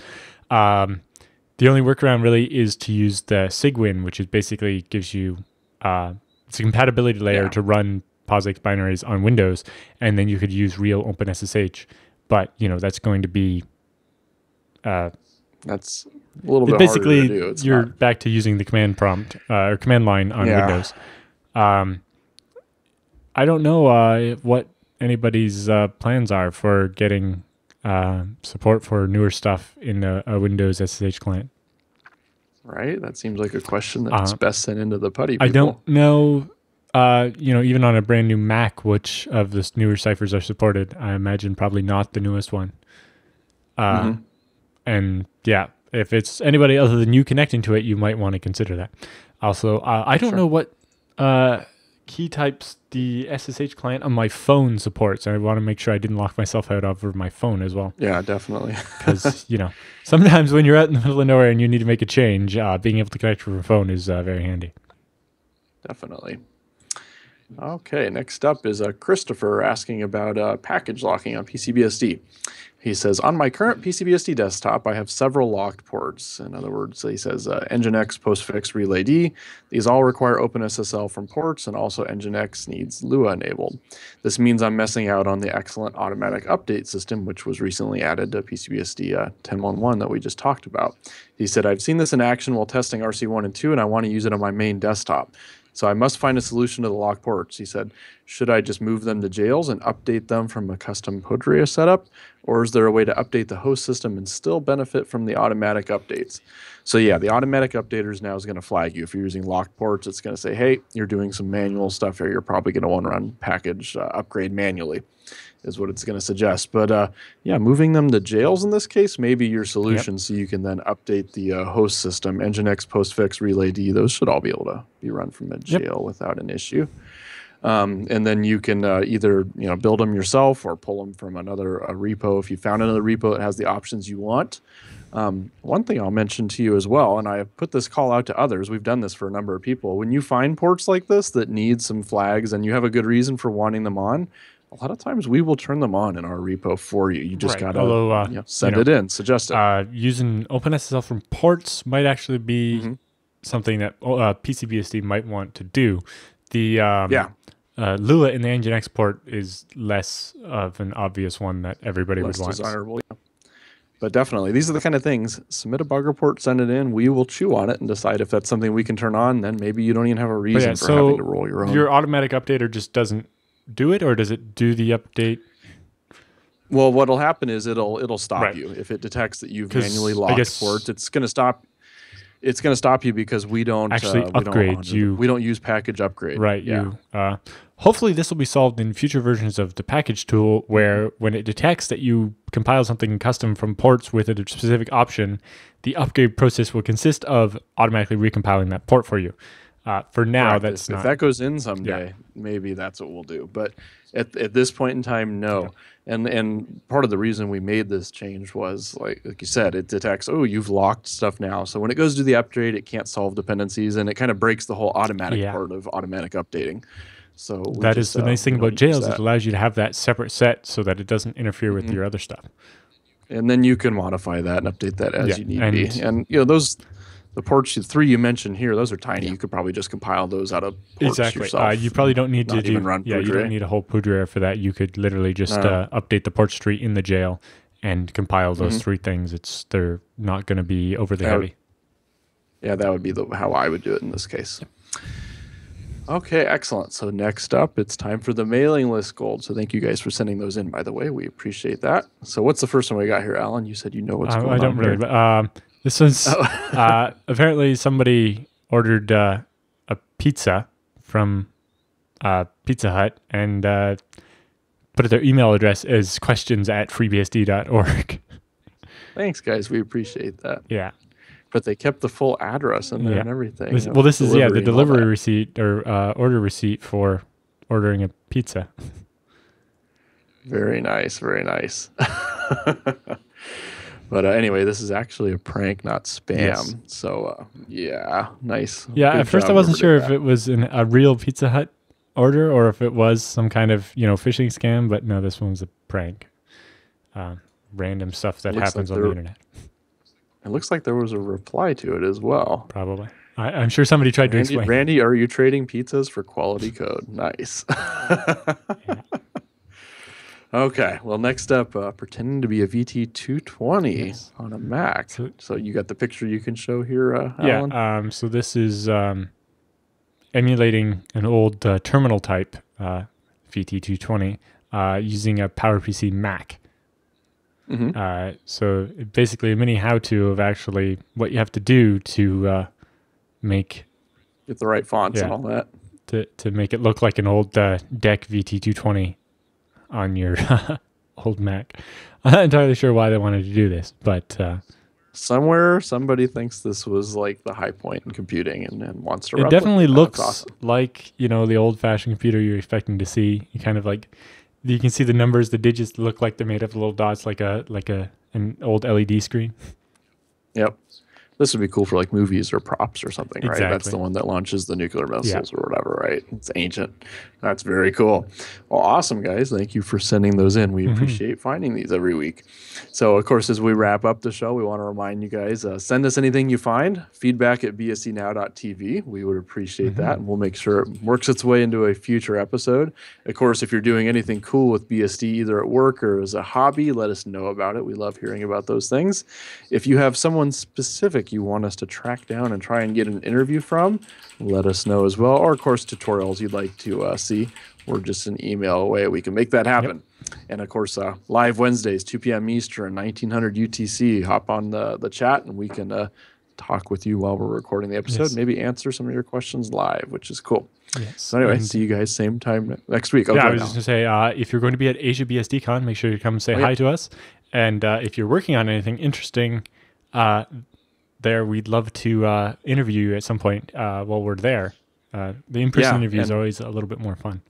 The only workaround really is to use the SIGWIN, which is basically gives you it's a compatibility layer to run POSIX binaries on Windows, and then you could use real OpenSSH, but you know that's going to be that's a little bit basically harder to do. You're back to using the command prompt or command line on Windows. I don't know what anybody's plans are for getting support for newer stuff in a Windows SSH client. Right, that seems like a question that's best sent into the PuTTY people. I don't know. You know, even on a brand new Mac, which of the newer ciphers are supported? I imagine probably not the newest one. And yeah, if it's anybody other than you connecting to it, you might want to consider that. Also, I don't know what key types the SSH client on my phone supports. I want to make sure I didn't lock myself out over my phone as well. Yeah, definitely. Because, you know, sometimes when you're out in the middle of nowhere and you need to make a change, being able to connect to your phone is very handy. Definitely. Okay, next up is Christopher asking about package locking on PCBSD. He says, on my current PCBSD desktop, I have several locked ports. In other words, he says Nginx, Postfix, RelayD. These all require OpenSSL from ports, and also Nginx needs Lua enabled. This means I'm missing out on the excellent automatic update system, which was recently added to PCBSD 10.1.1 that we just talked about. He said, I've seen this in action while testing RC1 and 2, and I want to use it on my main desktop. So I must find a solution to the locked ports. He said, should I just move them to jails and update them from a custom Podria setup? Or is there a way to update the host system and still benefit from the automatic updates? So yeah, the automatic updaters now is going to flag you. If you're using locked ports, it's going to say, hey, you're doing some manual stuff here. You're probably going to want to run package upgrade manually is what it's going to suggest. But yeah, moving them to jails in this case may be your solution. Yep. So you can then update the host system. Nginx, Postfix, RelayD, those should all be able to be run from a jail without an issue. And then you can either build them yourself or pull them from another repo. If you found another repo that has the options you want. One thing I'll mention to you as well, and I have put this call out to others, we've done this for a number of people. When you find ports like this that need some flags and you have a good reason for wanting them on, a lot of times we will turn them on in our repo for you. You just gotta send it in, suggest it. Using OpenSSL from ports might actually be something that PCBSD might want to do. The Lua in the Nginx port is less of an obvious one that everybody would want. Less desirable, yeah. But definitely, these are the kind of things. Submit a bug report, send it in. We will chew on it and decide if that's something we can turn on. Then maybe you don't even have a reason for having to roll your own. Your automatic updater just doesn't do it, or does it do the update? Well, what'll happen is it'll stop you if it detects that you've manually locked ports. It's going to stop. It's going to stop you because we don't actually upgrade. We don't use package upgrade. Right. Yeah. Hopefully, this will be solved in future versions of the package tool, where when it detects that you compile something custom from ports with a specific option, the upgrade process will consist of automatically recompiling that port for you. For now, that's if that goes in someday, maybe that's what we'll do. But at this point in time, no. Yeah. And part of the reason we made this change was, like you said, it detects, oh, you've locked stuff now. So when it goes to the upgrade, it can't solve dependencies, and it kind of breaks the whole automatic part of automatic updating. So that is the nice thing about jails. It allows you to have that separate set so that it doesn't interfere with your other stuff. And then you can modify that and update that as you need to. And those... The ports, the three you mentioned here, those are tiny. Yeah. You could probably just compile those out of ports yourself. You probably don't need to even run Podria. You don't need a whole Podria for that. You could literally just update the ports tree in the jail and compile those three things. They're not going to be overly heavy. That would be how I would do it in this case. Yeah. Okay, excellent. So next up, it's time for the mailing list gold. So thank you guys for sending those in, by the way. We appreciate that. So what's the first one we got here, Alan? You said you know what's going on. I don't really... This was apparently somebody ordered a pizza from Pizza Hut and put their email address as questions@freebsd.org. Thanks, guys. We appreciate that. Yeah. But they kept the full address in there and everything. This is, the delivery receipt or order receipt for ordering a pizza. Very nice. Very nice. But anyway, this is actually a prank, not spam. Yes. So, yeah, nice. Yeah, good at first I wasn't sure if it was a real Pizza Hut order or if it was some kind of, phishing scam. But no, this one was a prank. Random stuff that happens on the internet. It looks like there was a reply to it as well. Probably. I'm sure somebody tried to explain. Randy, are you trading pizzas for quality code? Nice. Okay, well, next up, pretending to be a VT220 on a Mac. So you got the picture you can show here, Alan? Yeah, so this is emulating an old terminal type, VT220, using a PowerPC Mac. So basically a mini how-to of actually what you have to do to make... Get the right fonts and all that. To make it look like an old DEC VT220 on your old Mac. I'm not entirely sure why they wanted to do this, but... somewhere, somebody thinks this was like the high point in computing and wants to replicate. It definitely looks like, the old-fashioned computer you're expecting to see. You kind of like... You can see the numbers, the digits look like they're made of little dots, like an old LED screen. Yep. This would be cool for like movies or props or something, right? Exactly. That's the one that launches the nuclear missiles or whatever, right? It's ancient. That's very cool. Well, awesome, guys. Thank you for sending those in. We appreciate finding these every week. So, of course, as we wrap up the show, we want to remind you guys, send us anything you find, feedback@bsdnow.tv. We would appreciate that, and we'll make sure it works its way into a future episode. Of course, if you're doing anything cool with BSD, either at work or as a hobby, let us know about it. We love hearing about those things. If you have someone specific you want us to track down and try and get an interview from, let us know as well. Or, of course, tutorials you'd like to see. We're just an email away. We can make that happen. Yep. And, of course, live Wednesdays, 2 p.m. Eastern, 1900 UTC. Hop on the chat, and we can talk with you while we're recording the episode. Yes. Maybe answer some of your questions live, which is cool. Yes. So anyway, see you guys same time next week. Yeah, I was just going to say, if you're going to be at Asia BSD Con, make sure you come and say hi to us. And if you're working on anything interesting there, we'd love to interview you at some point while we're there. The in-person interviews are always a little bit more fun.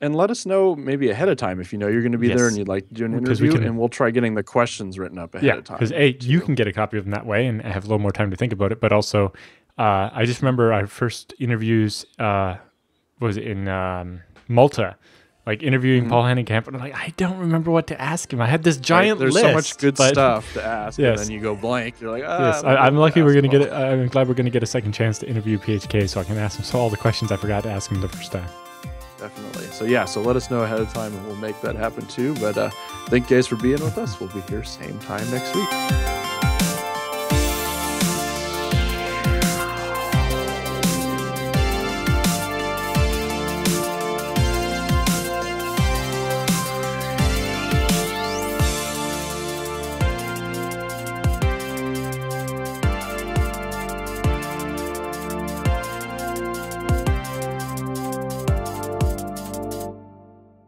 And let us know maybe ahead of time if you know you're going to be there and you'd like to do an interview, and we'll try getting the questions written up ahead of time. Because A, you can get a copy of them that way and have a little more time to think about it, but also I just remember our first interviews was in Malta, like interviewing Paul Hannenkamp, and I'm like, I don't remember what to ask him. I had this giant list. There's so much good stuff to ask, and then you go blank. You're like, I'm lucky we're going to get it. I'm glad we're going to get a second chance to interview PHK so I can ask him all the questions I forgot to ask him the first time. Definitely. So so let us know ahead of time and we'll make that happen too. But thank you guys for being with us. We'll be here same time next week.